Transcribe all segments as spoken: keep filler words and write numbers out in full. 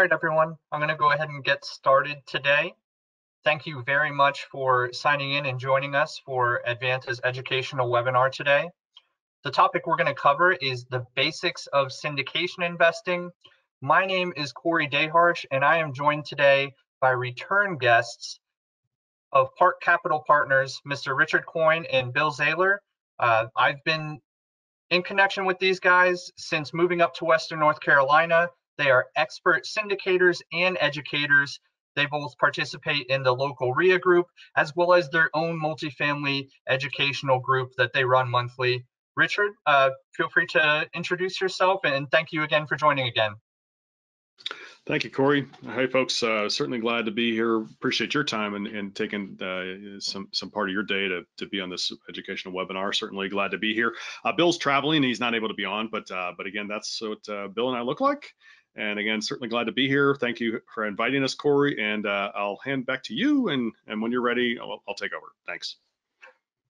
All right, everyone, I'm going to go ahead and get started today. Thank you very much for signing in and joining us for Advanta's educational webinar today. The topic we're going to cover is the basics of syndication investing. My name is Corey Dayharsh, and I am joined today by return guests of Park Capital Partners, Mister Richard Coyne and Bill Zahler. Uh, I've been in connection with these guys since moving up to Western North Carolina. They are expert syndicators and educators. They both participate in the local R I A group, as well as their own multifamily educational group that they run monthly. Richard, uh, feel free to introduce yourself, and thank you again for joining again. Thank you, Corey. Hey, folks, uh, certainly glad to be here. Appreciate your time and, and taking uh, some, some part of your day to, to be on this educational webinar. Certainly glad to be here. Uh, Bill's traveling. He's not able to be on, but, uh, but again, that's what uh, Bill and I look like. And again, certainly glad to be here. Thank you for inviting us, Corey, and uh, I'll hand back to you. And, and when you're ready, I'll, I'll take over. Thanks.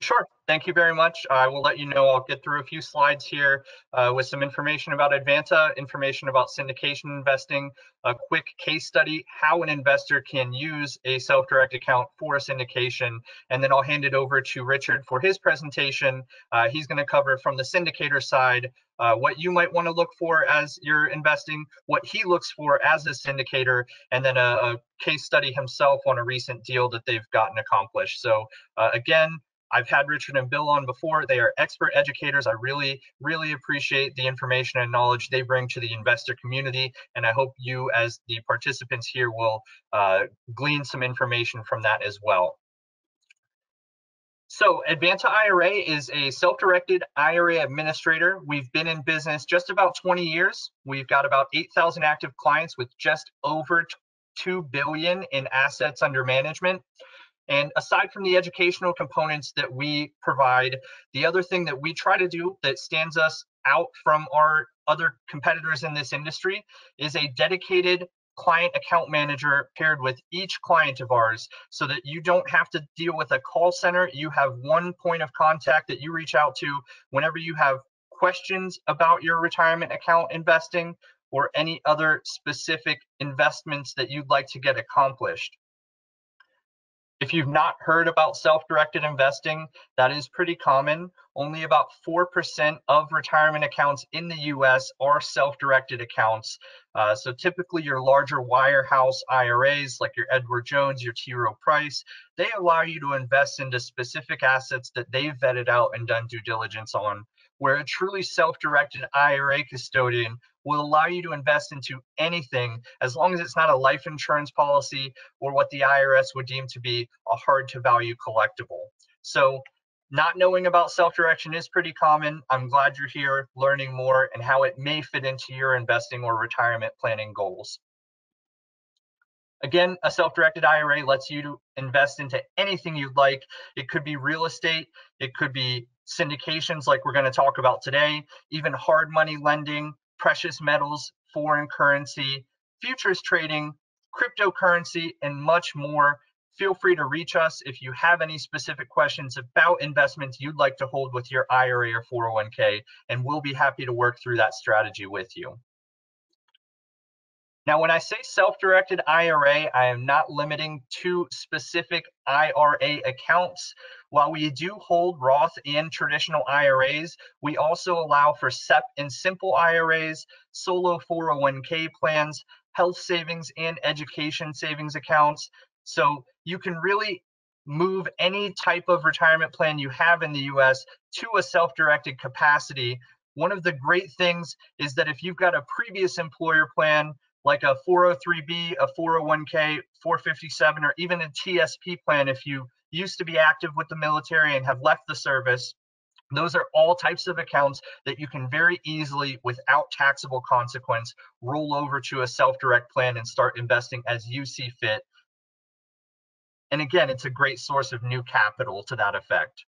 Sure. Thank you very much. I will let you know. I'll get through a few slides here uh, with some information about Advanta, information about syndication investing, a quick case study, how an investor can use a self-direct account for syndication, and then I'll hand it over to Richard for his presentation. Uh, he's going to cover from the syndicator side uh, what you might want to look for as you're investing, what he looks for as a syndicator, and then a, a case study himself on a recent deal that they've gotten accomplished. So uh, again, I've had Richard and Bill on before. They are expert educators. I really, really appreciate the information and knowledge they bring to the investor community. And I hope you, as the participants here, will uh, glean some information from that as well. So Advanta I R A is a self-directed I R A administrator. We've been in business just about twenty years. We've got about eight thousand active clients with just over two billion dollars in assets under management. And aside from the educational components that we provide, the other thing that we try to do that stands us out from our other competitors in this industry is a dedicated client account manager paired with each client of ours, so that you don't have to deal with a call center. You have one point of contact that you reach out to whenever you have questions about your retirement account investing or any other specific investments that you'd like to get accomplished. If you've not heard about self-directed investing, that is pretty common. Only about four percent of retirement accounts in the U S are self-directed accounts. Uh, so typically your larger wirehouse I R As, like your Edward Jones, your T. Rowe Price, they allow you to invest into specific assets that they've vetted out and done due diligence on, where a truly self-directed I R A custodian will allow you to invest into anything as long as it's not a life insurance policy or what the I R S would deem to be a hard-to-value collectible. So not knowing about self-direction is pretty common. I'm glad you're here learning more and how it may fit into your investing or retirement planning goals. Again, a self-directed I R A lets you to invest into anything you'd like. It could be real estate, it could be syndications like we're going to talk about today, even hard money lending, precious metals, foreign currency, futures trading, cryptocurrency, and much more. Feel free to reach us if you have any specific questions about investments you'd like to hold with your I R A or four oh one K, and we'll be happy to work through that strategy with you. Now, when I say self-directed I R A, I am not limiting to specific I R A accounts. While we do hold Roth and traditional I R As, we also allow for S E P and simple I R As, solo four oh one K plans, health savings, and education savings accounts. So you can really move any type of retirement plan you have in the U S to a self-directed capacity. One of the great things is that if you've got a previous employer plan, like a four oh three B, a four oh one K, four fifty-seven, or even a T S P plan, if you used to be active with the military and have left the service, those are all types of accounts that you can very easily, without taxable consequence, roll over to a self-direct plan and start investing as you see fit. And again, it's a great source of new capital to that effect.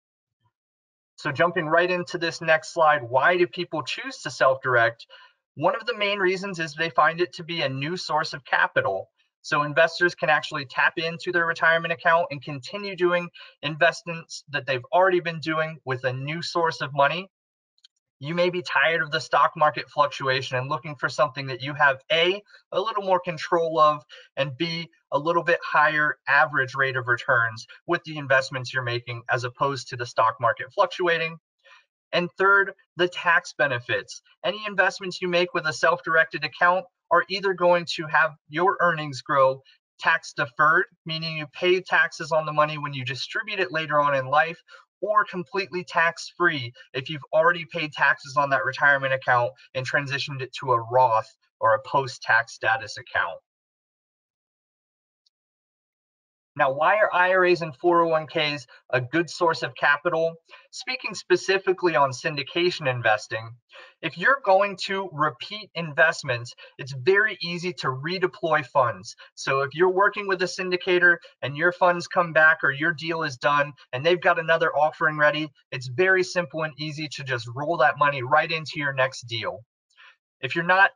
So jumping right into this next slide, why do people choose to self-direct? One of the main reasons is they find it to be a new source of capital. So investors can actually tap into their retirement account and continue doing investments that they've already been doing with a new source of money. You may be tired of the stock market fluctuation and looking for something that you have A, a little more control of, and B, a little bit higher average rate of returns with the investments you're making as opposed to the stock market fluctuating. And third, the tax benefits. Any investments you make with a self-directed account are either going to have your earnings grow tax deferred, meaning you pay taxes on the money when you distribute it later on in life, or completely tax-free if you've already paid taxes on that retirement account and transitioned it to a Roth or a post-tax status account. Now, why are I R As and four oh one Ks a good source of capital? Speaking specifically on syndication investing, if you're going to repeat investments, it's very easy to redeploy funds. So if you're working with a syndicator and your funds come back or your deal is done and they've got another offering ready, it's very simple and easy to just roll that money right into your next deal. If you're not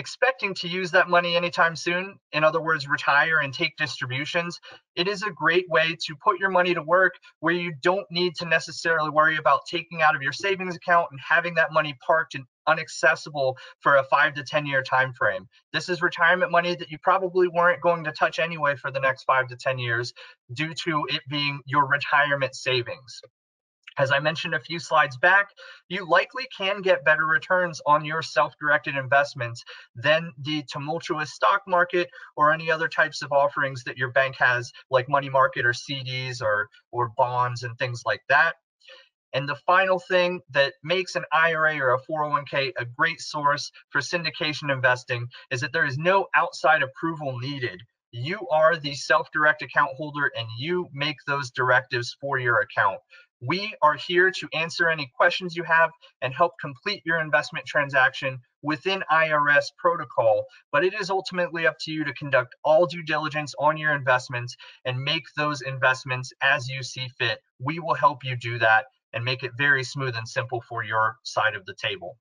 expecting to use that money anytime soon, in other words, retire and take distributions, it is a great way to put your money to work where you don't need to necessarily worry about taking out of your savings account and having that money parked and unaccessible for a five to ten year time frame. This is retirement money that you probably weren't going to touch anyway for the next five to ten years due to it being your retirement savings. As I mentioned a few slides back, you likely can get better returns on your self-directed investments than the tumultuous stock market or any other types of offerings that your bank has, like money market or C Ds or, or bonds and things like that. And the final thing that makes an I R A or a four oh one K a great source for syndication investing is that there is no outside approval needed. You are the self-direct account holder and you make those directives for your account. We are here to answer any questions you have and help complete your investment transaction within I R S protocol, but it is ultimately up to you to conduct all due diligence on your investments and make those investments as you see fit. We will help you do that and make it very smooth and simple for your side of the table.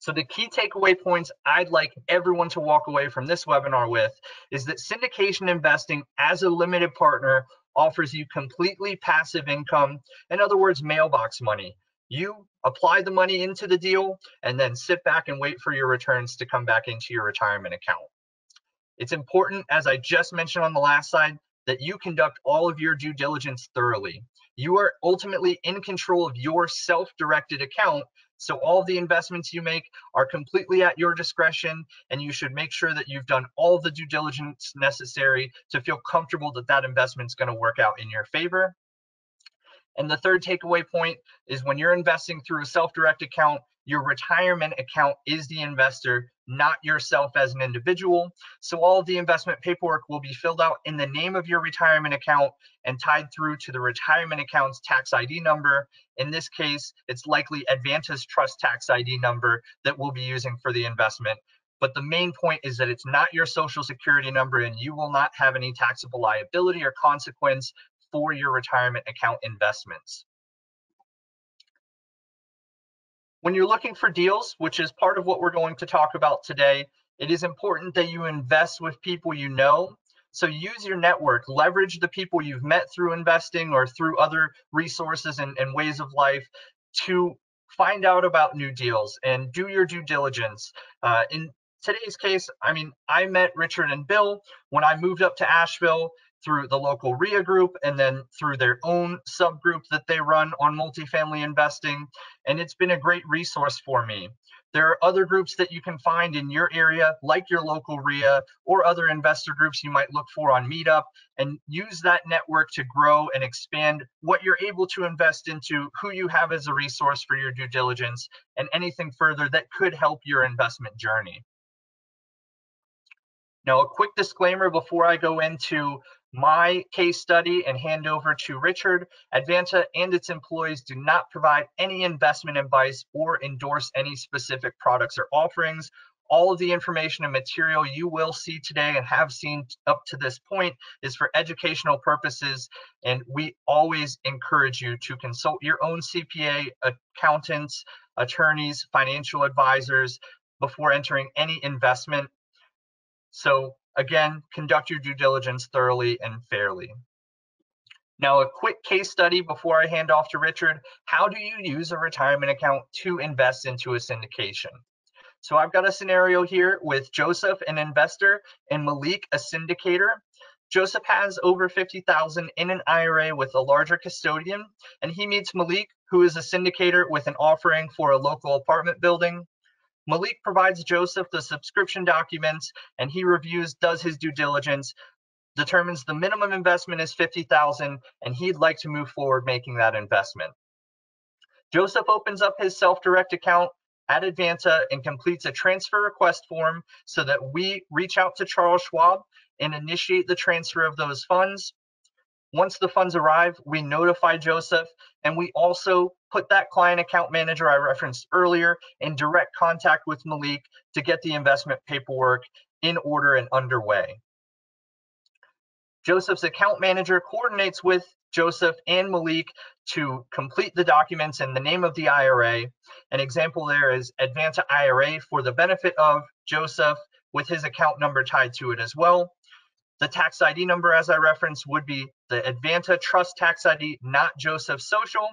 So the key takeaway points I'd like everyone to walk away from this webinar with is that syndication investing as a limited partner offers you completely passive income, in other words, mailbox money. You apply the money into the deal and then sit back and wait for your returns to come back into your retirement account. It's important, as I just mentioned on the last slide, that you conduct all of your due diligence thoroughly. You are ultimately in control of your self-directed account, so all the investments you make are completely at your discretion, and you should make sure that you've done all the due diligence necessary to feel comfortable that that investment's going to work out in your favor. And the third takeaway point is when you're investing through a self-direct account, your retirement account is the investor, not yourself as an individual. So all of the investment paperwork will be filled out in the name of your retirement account and tied through to the retirement account's tax I D number. In this case, it's likely Advanta's trust tax I D number that we'll be using for the investment. But the main point is that it's not your social security number and you will not have any taxable liability or consequence for your retirement account investments. When you're looking for deals, which is part of what we're going to talk about today, it is important that you invest with people you know. So use your network, leverage the people you've met through investing or through other resources and, and ways of life to find out about new deals and do your due diligence. Uh, in today's case, I mean, I met Richard and Bill when I moved up to Asheville through the local R I A group and then through their own subgroup that they run on multifamily investing. And it's been a great resource for me. There are other groups that you can find in your area, like your local R I A or other investor groups you might look for on Meetup, and use that network to grow and expand what you're able to invest into, who you have as a resource for your due diligence, and anything further that could help your investment journey. Now, a quick disclaimer before I go into my case study and hand over to Richard. Advanta and its employees do not provide any investment advice or endorse any specific products or offerings. All of the information and material you will see today and have seen up to this point is for educational purposes, and we always encourage you to consult your own C P A, accountants, attorneys, financial advisors before entering any investment. So again, conduct your due diligence thoroughly and fairly. Now, a quick case study before I hand off to Richard. How do you use a retirement account to invest into a syndication? So I've got a scenario here with Joseph, an investor, and Malik, a syndicator. Joseph has over fifty thousand dollars in an I R A with a larger custodian, and he meets Malik, who is a syndicator with an offering for a local apartment building. Malik provides Joseph the subscription documents, and he reviews, does his due diligence, determines the minimum investment is fifty thousand dollars, and he'd like to move forward making that investment. Joseph opens up his self-direct account at Advanta and completes a transfer request form so that we reach out to Charles Schwab and initiate the transfer of those funds. Once the funds arrive, we notify Joseph, and we also put that client account manager I referenced earlier in direct contact with Malik to get the investment paperwork in order and underway. Joseph's account manager coordinates with Joseph and Malik to complete the documents in the name of the I R A. An example there is Advanta I R A for the benefit of Joseph with his account number tied to it as well. The tax I D number, as I referenced, would be the Advanta Trust tax I D, not Joseph's social.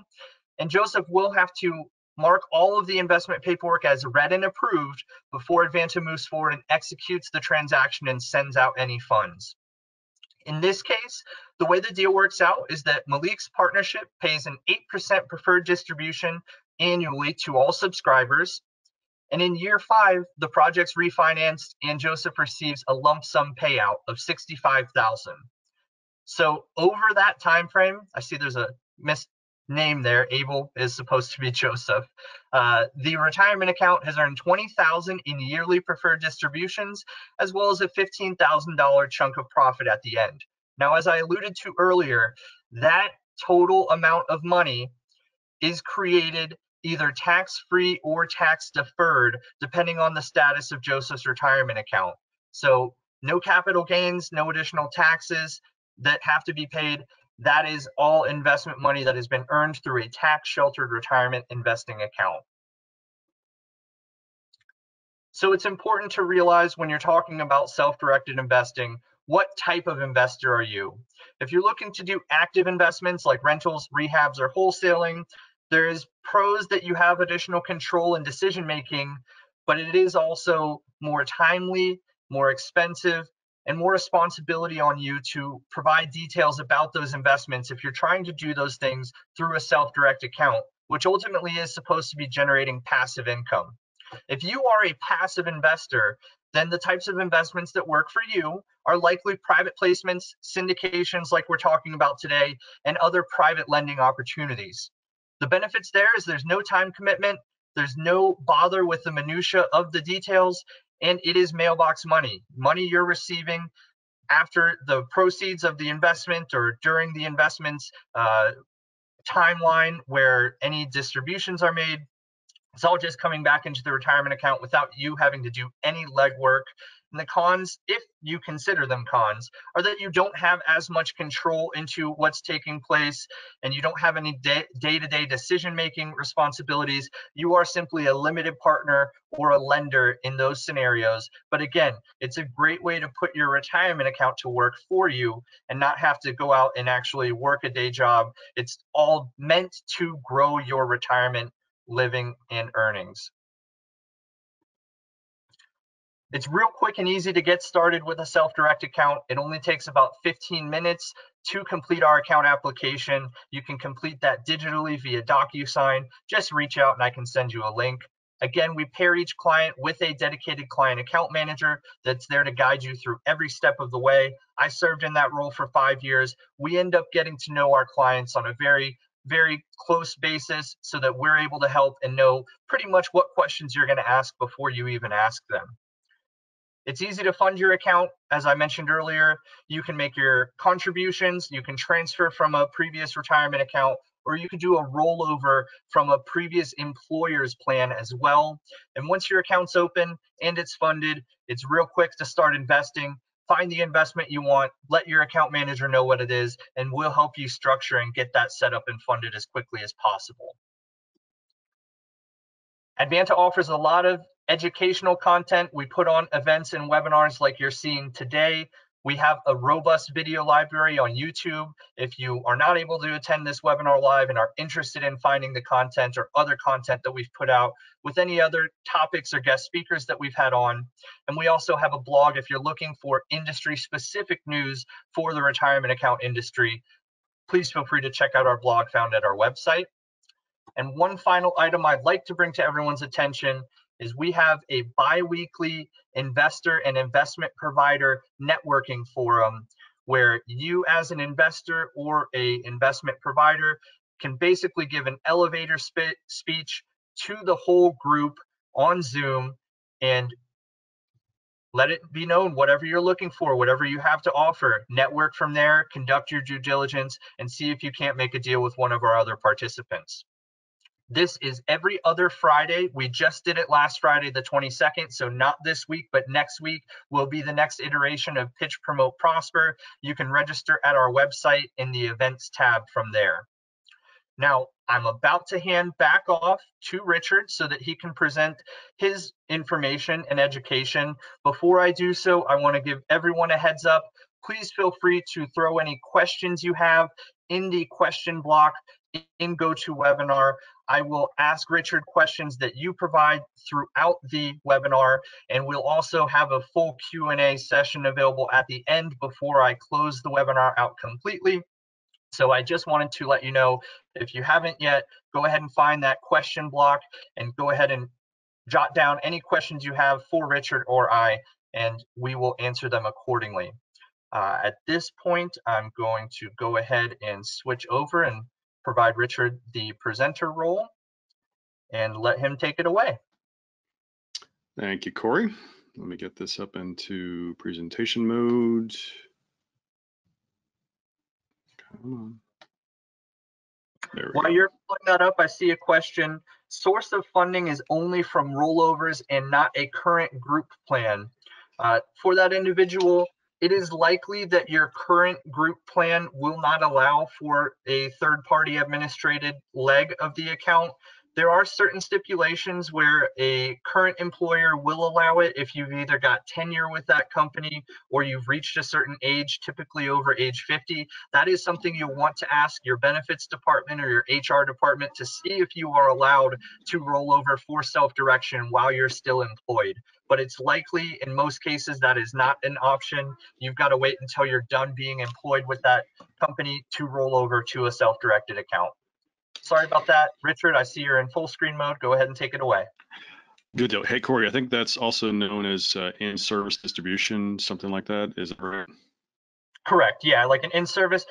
And Joseph will have to mark all of the investment paperwork as read and approved before Advanta moves forward and executes the transaction and sends out any funds. In this case, the way the deal works out is that Malik's partnership pays an eight percent preferred distribution annually to all subscribers. And in year five, the project's refinanced and Joseph receives a lump sum payout of sixty-five thousand dollars. So over that time frame, I see there's a missed name there. Abel is supposed to be Joseph. Uh, the retirement account has earned twenty thousand dollars in yearly preferred distributions, as well as a fifteen thousand dollar chunk of profit at the end. Now, as I alluded to earlier, that total amount of money is created either tax-free or tax-deferred, depending on the status of Joseph's retirement account. So no capital gains, no additional taxes that have to be paid. That is all investment money that has been earned through a tax-sheltered retirement investing account. So it's important to realize when you're talking about self-directed investing, what type of investor are you? If you're looking to do active investments like rentals, rehabs, or wholesaling, there is pros that you have additional control and decision-making, but it is also more timely, more expensive, and more responsibility on you to provide details about those investments if you're trying to do those things through a self-direct account, which ultimately is supposed to be generating passive income. If you are a passive investor, then the types of investments that work for you are likely private placements, syndications like we're talking about today, and other private lending opportunities. The benefits there is there's no time commitment, there's no bother with the minutia of the details, and it is mailbox money, money you're receiving after the proceeds of the investment or during the investment's uh, timeline where any distributions are made. It's all just coming back into the retirement account without you having to do any legwork. And the cons, if you consider them cons, are that you don't have as much control into what's taking place and you don't have any day-to-day decision-making responsibilities. You are simply a limited partner or a lender in those scenarios. But again, it's a great way to put your retirement account to work for you and not have to go out and actually work a day job. It's all meant to grow your retirement living and earnings. It's real quick and easy to get started with a self-direct account. It only takes about fifteen minutes to complete our account application. You can complete that digitally via DocuSign. Just reach out and I can send you a link. Again, we pair each client with a dedicated client account manager that's there to guide you through every step of the way. I served in that role for five years. We end up getting to know our clients on a very very close basis so that we're able to help and know pretty much what questions you're going to ask before you even ask them. It's easy to fund your account. As I mentioned earlier, you can make your contributions, you can transfer from a previous retirement account, or you can do a rollover from a previous employer's plan as well. And once your account's open and it's funded, it's real quick to start investing. Find the investment you want, let your account manager know what it is, and we'll help you structure and get that set up and funded as quickly as possible. Advanta offers a lot of educational content. We put on events and webinars like you're seeing today. We have a robust video library on YouTube. If you are not able to attend this webinar live and are interested in finding the content or other content that we've put out with any other topics or guest speakers that we've had on. And we also have a blog if you're looking for industry-specific news for the retirement account industry. Please feel free to check out our blog found at our website. And one final item I'd like to bring to everyone's attention is we have a bi-weekly investor and investment provider networking forum where you as an investor or a investment provider can basically give an elevator spe- speech to the whole group on Zoom and let it be known whatever you're looking for, whatever you have to offer, network from there, conduct your due diligence, and see if you can't make a deal with one of our other participants. This is every other Friday. We just did it last Friday, the twenty-second. So not this week, but next week will be the next iteration of Pitch, Promote, Prosper. You can register at our website in the events tab from there. Now, I'm about to hand back off to Richard so that he can present his information and education. Before I do so, I want to give everyone a heads up. Please feel free to throw any questions you have in the question block in GoToWebinar. I will ask Richard questions that you provide throughout the webinar, and we'll also have a full Q and A session available at the end before I close the webinar out completely. So I just wanted to let you know, if you haven't yet, go ahead and find that question block and go ahead and jot down any questions you have for Richard or I, and we will answer them accordingly. Uh, at this point, I'm going to go ahead and switch over and provide Richard the presenter role and let him take it away. Thank you, Corey. Let me get this up into presentation mode. Come on. While you're pulling that up, I see a question. Source of funding is only from rollovers and not a current group plan. Uh, for that individual, it is likely that your current group plan will not allow for a third-party administrated leg of the account. There are certain stipulations where a current employer will allow it if you've either got tenure with that company or you've reached a certain age, typically over age fifty. That is something you'll want to ask your benefits department or your H R department to see if you are allowed to roll over for self-direction while you're still employed. But it's likely in most cases that is not an option. You've got to wait until you're done being employed with that company to roll over to a self-directed account. Sorry about that, Richard. I see you're in full screen mode. Go ahead and take it away. Good deal. Hey, Corey, I think that's also known as uh, in-service distribution, something like that. Is that right? Correct. Yeah, like an in-service.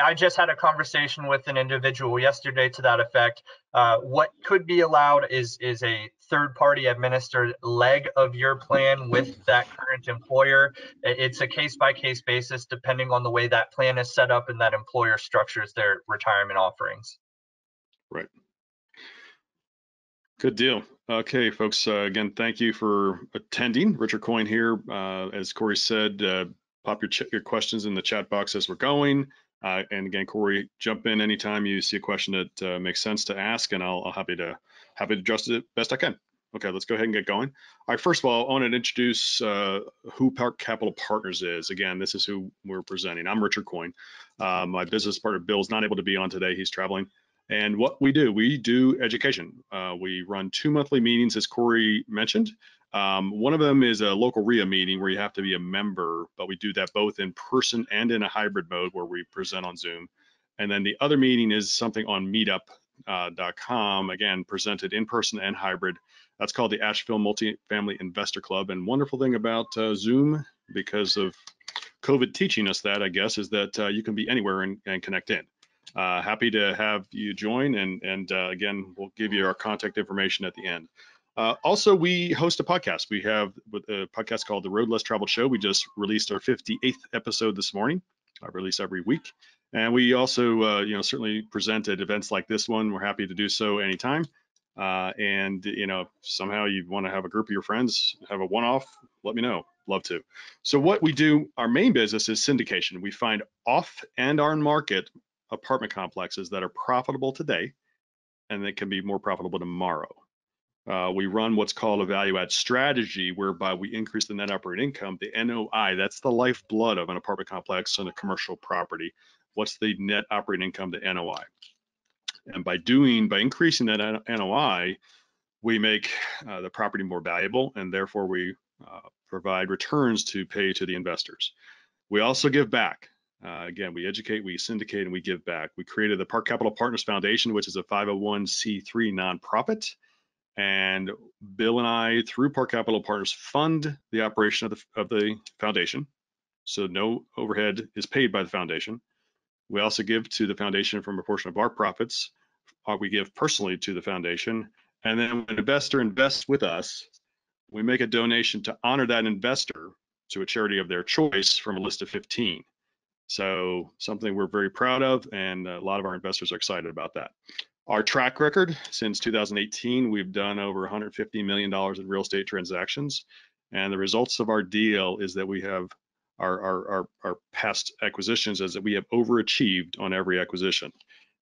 I just had a conversation with an individual yesterday to that effect. Uh, what could be allowed is is a third-party administered leg of your plan with that current employer. It's a case-by-case basis depending on the way that plan is set up and that employer structures their retirement offerings. Right. Good deal. Okay, folks, uh, again, thank you for attending. Richard Coyne here. Uh, as Corey said, uh, pop your, your questions in the chat box as we're going. Uh, and again, Corey, jump in anytime you see a question that uh, makes sense to ask, and I'll, I'll happy to happy to address it best I can. Okay, let's go ahead and get going. All right, first of all, I want to introduce uh, who Park Capital Partners is. Again, this is who we're presenting. I'm Richard Coyne. Uh, my business partner, Bill, is not able to be on today. He's traveling. And what we do, we do education. Uh, we run two monthly meetings, as Corey mentioned. Um, one of them is a local R I A meeting where you have to be a member, but we do that both in person and in a hybrid mode where we present on Zoom. And then the other meeting is something on meetup dot com, uh, again, presented in person and hybrid. That's called the Asheville Multifamily Investor Club. And wonderful thing about uh, Zoom, because of COVID teaching us that, I guess, is that uh, you can be anywhere and, and connect in. Uh, happy to have you join, and and uh, again, we'll give you our contact information at the end. Uh, also, we host a podcast. We have a podcast called The Road Less Traveled Show. We just released our fifty-eighth episode this morning. I release every week, and we also, uh, you know, certainly present at events like this one. We're happy to do so anytime. Uh, and you know, if somehow you want to have a group of your friends have a one-off, let me know. Love to. So what we do, our main business is syndication. We find off and on market apartment complexes that are profitable today and that can be more profitable tomorrow. Uh, we run what's called a value-add strategy, whereby we increase the net operating income, the N O I. That's the lifeblood of an apartment complex and a commercial property. What's the net operating income, the N O I? And by doing, by increasing that N O I, we make uh, the property more valuable, and therefore we uh, provide returns to pay to the investors. We also give back. Uh, again, we educate, we syndicate, and we give back. We created the Park Capital Partners Foundation, which is a five oh one c three nonprofit. And Bill and I, through Park Capital Partners, fund the operation of the, of the foundation. So no overhead is paid by the foundation. We also give to the foundation from a portion of our profits. We give personally to the foundation. And then when an investor invests with us, we make a donation to honor that investor to a charity of their choice from a list of fifteen. So something we're very proud of, and a lot of our investors are excited about that. Our track record since two thousand eighteen, we've done over one hundred fifty million dollars in real estate transactions. And the results of our deal is that we have our, our, our, our past acquisitions is that we have overachieved on every acquisition.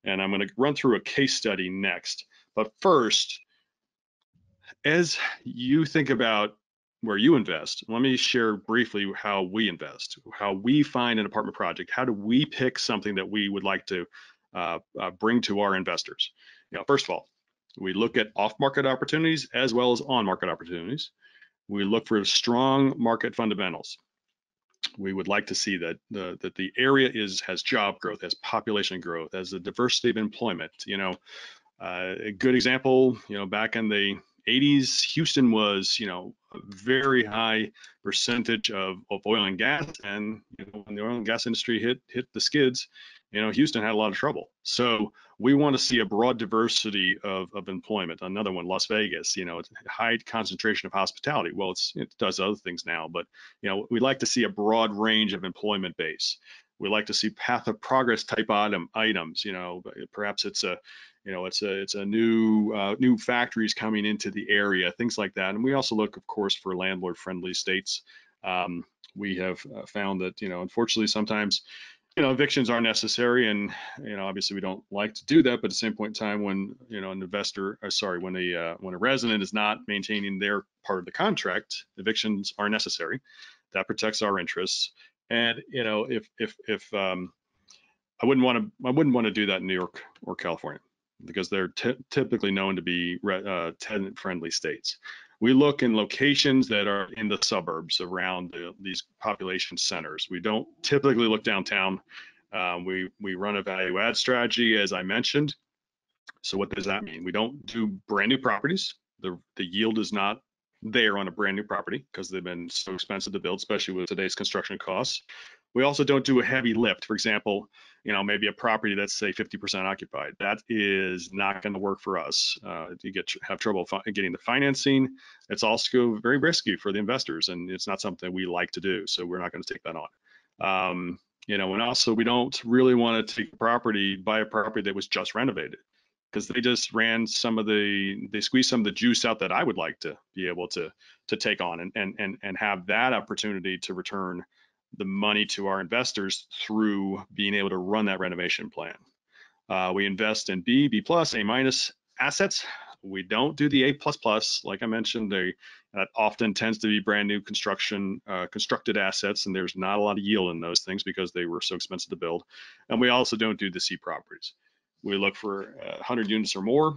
And I'm going to run through a case study next. But first, as you think about where you invest, let me share briefly how we invest, how we find an apartment project, how do we pick something that we would like to Uh, uh, bring to our investors. You know, first of all, we look at off-market opportunities as well as on-market opportunities. We look for strong market fundamentals. We would like to see that the that the area is has job growth, has population growth, has a diversity of employment. You know, uh, a good example, you know, back in the eighties, Houston was, you know, a very high percentage of, of oil and gas, and you know, when the oil and gas industry hit hit the skids, you know, Houston had a lot of trouble. So we want to see a broad diversity of, of employment. Another one, Las Vegas, you know, it's a high concentration of hospitality. Well, it's, it does other things now, but, you know, we like to see a broad range of employment base. We like to see path of progress type item items, you know, perhaps it's a, you know, it's a, it's a new, uh, new factories coming into the area, things like that. And we also look, of course, for landlord friendly states. Um, we have found that, you know, unfortunately, sometimes, you know, evictions are necessary, and you know, obviously, we don't like to do that. But at the same point in time, when you know an investor, or sorry, when a uh, when a resident is not maintaining their part of the contract, evictions are necessary. That protects our interests. And you know, if if if um, I wouldn't want to, I wouldn't want to do that in New York or California, because they're typically known to be uh, tenant-friendly states. We look in locations that are in the suburbs around the, these population centers. We don't typically look downtown. Um, we, we run a value add strategy, as I mentioned. So what does that mean? We don't do brand new properties. The, the yield is not there on a brand new property because they've been so expensive to build, especially with today's construction costs. We also don't do a heavy lift. For example, you know, maybe a property that's say fifty percent occupied. That is not going to work for us. Uh, you get have trouble getting the financing. It's also very risky for the investors, and it's not something we like to do. So we're not going to take that on. Um, you know, and also we don't really want to take a property, buy a property that was just renovated, because they just ran some of the, they squeezed some of the juice out that I would like to be able to to take on and and and, and have that opportunity to return the money to our investors through being able to run that renovation plan. Uh, we invest in B, B plus, A minus assets. We don't do the A plus plus, like I mentioned. They that often tends to be brand new construction, uh, constructed assets, and there's not a lot of yield in those things because they were so expensive to build. And we also don't do the C properties. We look for uh, one hundred units or more.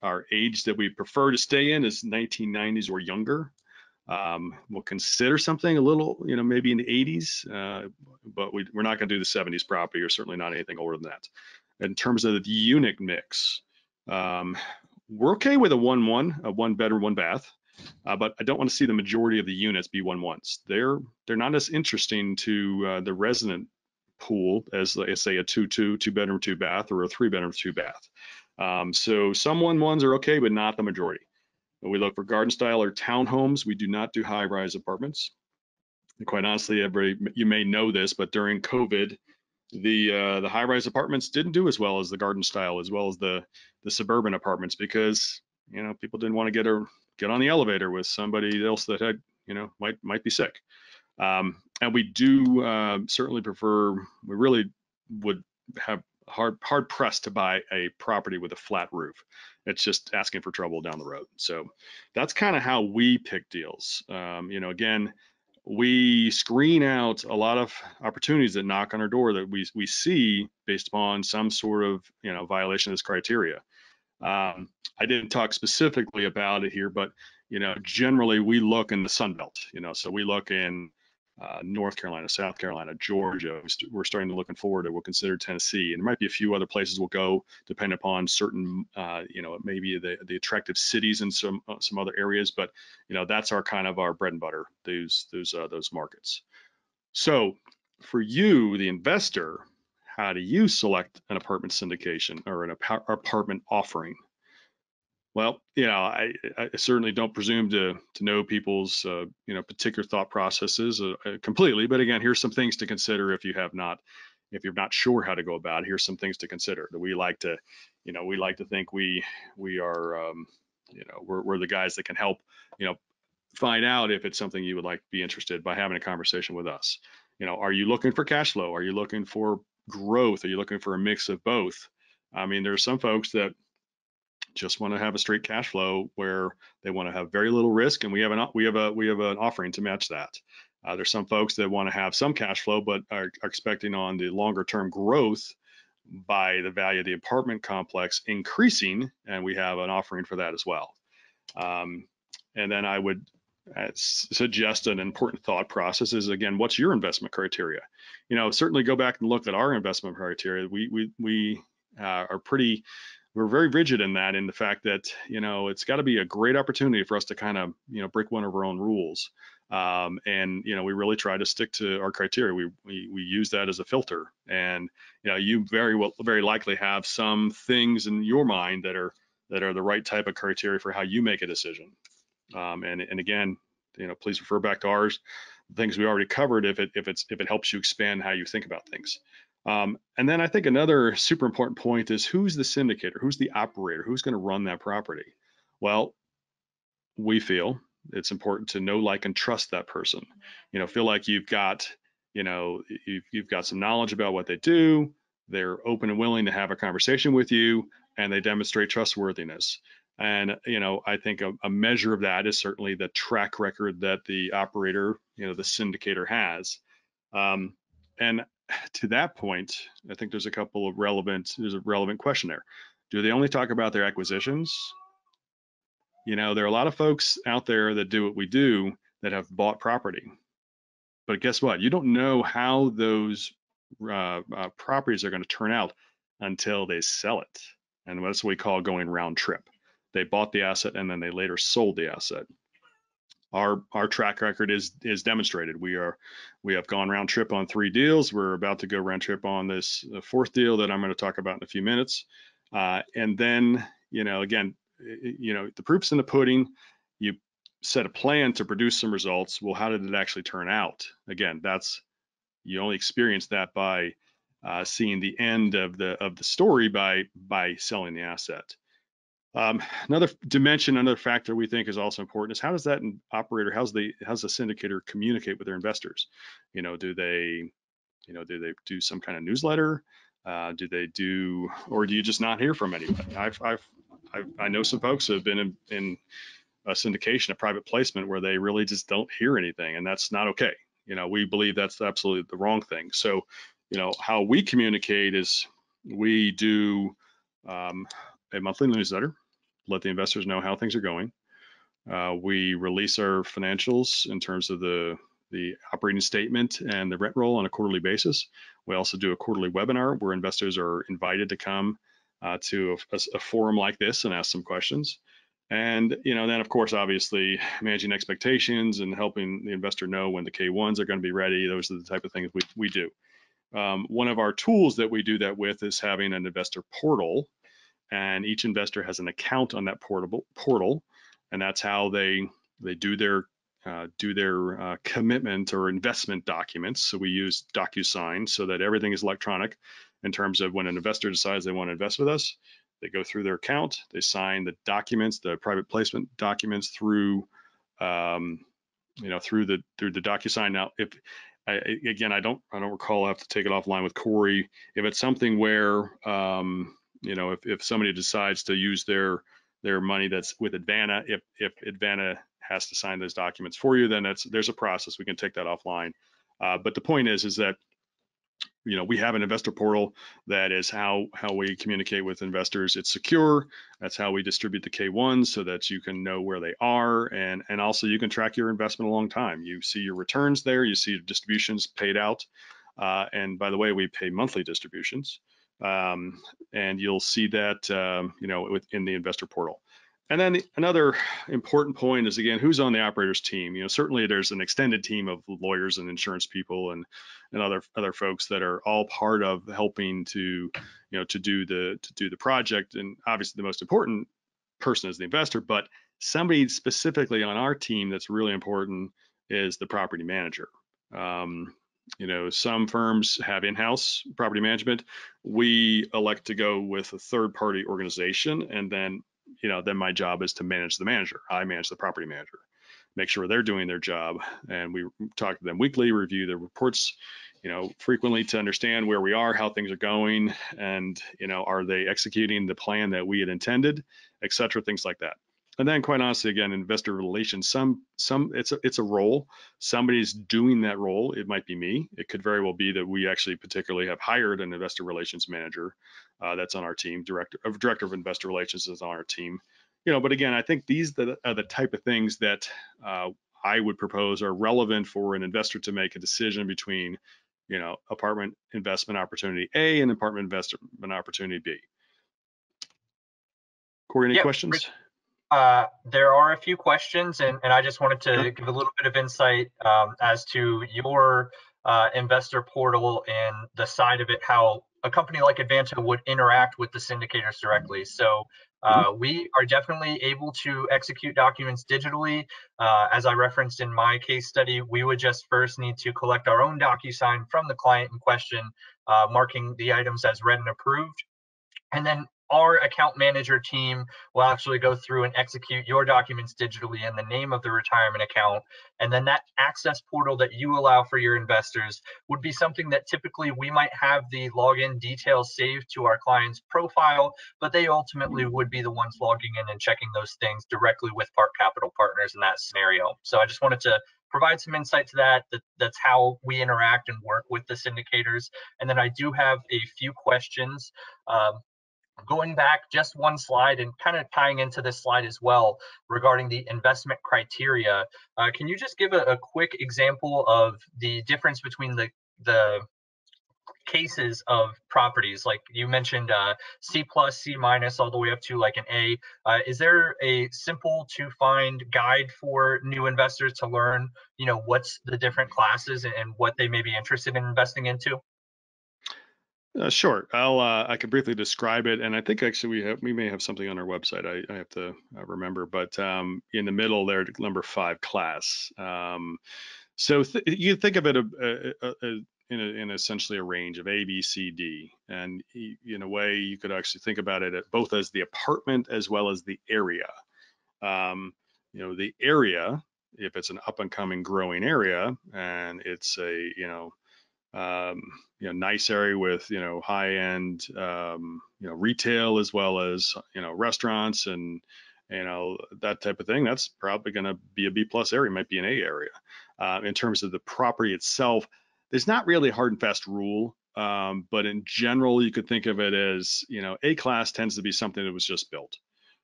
Our age that we prefer to stay in is nineteen nineties or younger. Um, we'll consider something a little, you know, maybe in the eighties, uh, but we, we're not going to do the seventies property, or certainly not anything older than that. In terms of the unit mix, um, we're okay with a one one, a one bedroom, one bath, uh, but I don't want to see the majority of the units be one ones. They're they're not as interesting to uh, the resident pool as, as say a two two, two bedroom, two bath, or a three bedroom, two bath. Um, so some one ones are okay, but not the majority. We look for garden style or townhomes. We do not do high-rise apartments. And quite honestly, everybody, you may know this, but during COVID, the uh, the high-rise apartments didn't do as well as the garden style, as well as the the suburban apartments, because you know people didn't want to get or get on the elevator with somebody else that had you know might might be sick. Um, and we do uh, certainly prefer. We really would have hard hard pressed to buy a property with a flat roof. It's just asking for trouble down the road. So that's kind of how we pick deals. Um, you know, again, we screen out a lot of opportunities that knock on our door that we we see based upon some sort of you know violation of this criteria. Um, I didn't talk specifically about it here, but you know, generally we look in the Sun Belt. You know, so we look in uh, North Carolina, South Carolina, Georgia. We're starting to look in Florida. We'll consider Tennessee, and there might be a few other places we'll go, depending upon certain, uh, you know, maybe the the attractive cities in some uh, some other areas. But you know, that's our kind of our bread and butter. Those those uh, those markets. So for you, the investor, how do you select an apartment syndication or an ap apartment offering? Well, you know, I, I certainly don't presume to to know people's uh, you know particular thought processes uh, completely, but again, here's some things to consider if you have not, if you're not sure how to go about it. Here's some things to consider. That we like to, you know, we like to think we we are, um, you know, we're we're the guys that can help, you know, find out if it's something you would like to be interested by having a conversation with us. You know, are you looking for cash flow? Are you looking for growth? Are you looking for a mix of both? I mean, there's some folks that just want to have a straight cash flow where they want to have very little risk, and we have an we have a we have an offering to match that. Uh, there's some folks that want to have some cash flow but are, are expecting on the longer term growth by the value of the apartment complex increasing, and we have an offering for that as well. Um, and then I would Uh, suggest an important thought process is, again, what's your investment criteria? You know, certainly go back and look at our investment criteria. We we we uh, are pretty, we're very rigid in that, in the fact that you know it's got to be a great opportunity for us to kind of you know break one of our own rules, um, and you know we really try to stick to our criteria. We we we use that as a filter, and you know you very well very likely have some things in your mind that are that are the right type of criteria for how you make a decision. Um, and, and again, you know, please refer back to ours, things we already covered, if it if it's if it helps you expand how you think about things. Um, and then I think another super important point is, who's the syndicator, who's the operator, who's going to run that property? Well, we feel it's important to know, like, and trust that person. You know, feel like you've got, you know, you've, you've got some knowledge about what they do. They're open and willing to have a conversation with you, and they demonstrate trustworthiness. And, you know, I think a, a measure of that is certainly the track record that the operator, you know, the syndicator has. Um, and to that point, I think there's a couple of relevant, there's a relevant question there. Do they only talk about their acquisitions? You know, there are a lot of folks out there that do what we do that have bought property. But guess what? You don't know how those uh, uh, properties are going to turn out until they sell it. And that's what we call going round trip. They bought the asset and then they later sold the asset. Our our track record is is demonstrated. We are we have gone round trip on three deals. We're about to go round trip on this fourth deal that I'm going to talk about in a few minutes. Uh, and then you know again, you know the proof's in the pudding. You set a plan to produce some results. Well, how did it actually turn out? Again, that's you only experience that by uh, seeing the end of the of the story by by selling the asset. Um, another dimension, another factor we think is also important is, how does that operator, how's the how's the syndicator communicate with their investors? You know, do they, you know, do they do some kind of newsletter? Uh, do they do, or do you just not hear from anybody? I've, I've, I've I know some folks have been in, in a syndication, a private placement, where they really just don't hear anything, and that's not okay. You know, we believe that's absolutely the wrong thing. So, you know, how we communicate is, we do um, a monthly newsletter. Let the investors know how things are going. Uh, we release our financials in terms of the, the operating statement and the rent roll on a quarterly basis. We also do a quarterly webinar where investors are invited to come uh, to a, a forum like this and ask some questions. And, you know, then of course, obviously managing expectations and helping the investor know when the K ones are going to be ready. Those are the type of things we, we do. Um, one of our tools that we do that with is having an investor portal. And each investor has an account on that portable portal, and that's how they they do their uh, do their uh, commitment or investment documents. So we use DocuSign so that everything is electronic in terms of when an investor decides they want to invest with us. They go through their account, they sign the documents, the private placement documents through um, you know through the through the DocuSign. Now, if I, again, I don't, I don't recall. I have to take it offline with Corey. If it's something where, um, you know, if, if somebody decides to use their their money that's with Advanta, if if Advanta has to sign those documents for you, then that's there's a process. We can take that offline. Uh, but the point is, is that you know we have an investor portal that is how how we communicate with investors. It's secure. That's how we distribute the K ones so that you can know where they are, and and also you can track your investment a long time. You see your returns there. You see distributions paid out. Uh, and by the way, we pay monthly distributions, um, and you'll see that um, you know within the investor portal. And then the, another important point is, again, who's on the operator's team? You know, certainly there's an extended team of lawyers and insurance people and and other other folks that are all part of helping to, you know, to do the to do the project. And obviously the most important person is the investor, but somebody specifically on our team that's really important is the property manager. Um, you know, some firms have in-house property management. We elect to go with a third-party organization, and then you know, then my job is to manage the manager. I manage the property manager, make sure they're doing their job. And we talk to them weekly, review their reports, you know, frequently to understand where we are, how things are going, and, you know, are they executing the plan that we had intended, et cetera, things like that. And then quite honestly, again, investor relations, some, some it's a, it's a role. Somebody's doing that role. It might be me. It could very well be that we actually particularly have hired an investor relations manager uh, that's on our team. Director of director of investor relations is on our team. You know, but again, I think these are the type of things that uh, I would propose are relevant for an investor to make a decision between, you know, apartment investment opportunity A and apartment investment opportunity B. Corey, any yep. questions? Uh, there are a few questions, and, and I just wanted to sure. give a little bit of insight um, as to your uh, investor portal and the side of it, how a company like Advanta would interact with the syndicators directly. So uh, mm-hmm. we are definitely able to execute documents digitally. Uh, as I referenced in my case study, we would just first need to collect our own DocuSign from the client in question, uh, marking the items as read and approved, and then our account manager team will actually go through and execute your documents digitally in the name of the retirement account. And then that access portal that you allow for your investors would be something that typically we might have the login details saved to our client's profile, but they ultimately would be the ones logging in and checking those things directly with Park Capital Partners in that scenario. So I just wanted to provide some insight to that. that. That's how we interact and work with the syndicators. And then I do have a few questions. Um, Going back just one slide and kind of tying into this slide as well regarding the investment criteria, uh, can you just give a, a quick example of the difference between the the cases of properties? Like you mentioned uh, C plus, C minus, all the way up to like an A. Uh, is there a simple to find guide for new investors to learn, you know, what's the different classes and what they may be interested in investing into? Uh, sure, I'll uh, I can briefly describe it, and I think actually we have we may have something on our website. I, I have to remember, but um, in the middle there, number five class. Um, so th you think of it a, a, a, a, in, a, in essentially a range of A, B, C, D, and in a way you could actually think about it at both as the apartment as well as the area. Um, you know, the area, if it's an up and coming growing area, and it's a you know. Um, you know, nice area with, you know, high end, um, you know, retail as well as, you know, restaurants and, you know, that type of thing. That's probably going to be a B plus area, might be an A area. Uh, in terms of the property itself, there's not really a hard and fast rule. Um, but in general, you could think of it as, you know, A class tends to be something that was just built.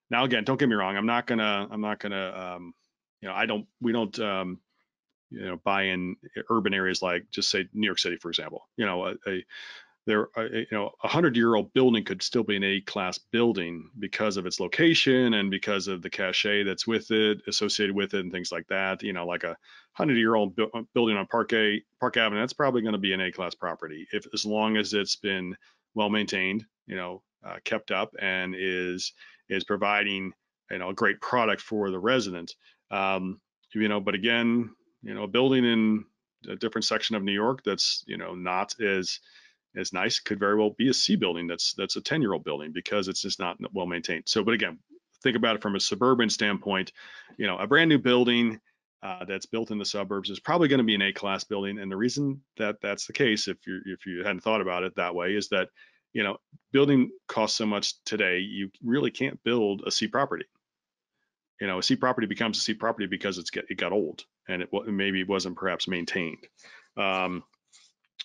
Now, again, don't get me wrong. I'm not gonna, I'm not gonna, um, you know, I don't, we don't, um, you know, buy in urban areas like just say New York City, for example. You know, a, a there, a, you know, a hundred year old building could still be an A class building because of its location and because of the cachet that's with it, associated with it, and things like that. You know, like a hundred year old bu building on Park A, Park Avenue, that's probably going to be an A class property if, as long as it's been well maintained, you know, uh, kept up, and is is providing, you know, a great product for the resident. Um, you know, but again, you know, a building in a different section of New York that's, you know, not as as nice could very well be a C building that's that's a ten year old building because it's just not well maintained. So, but again, think about it from a suburban standpoint. You know, a brand new building uh, that's built in the suburbs is probably going to be an A-class building. And the reason that that's the case, if you if you hadn't thought about it that way, is that, you know, building costs so much today, you really can't build a C property. You know, a C property becomes a C property because it's get, it got old and it maybe wasn't perhaps maintained. Um,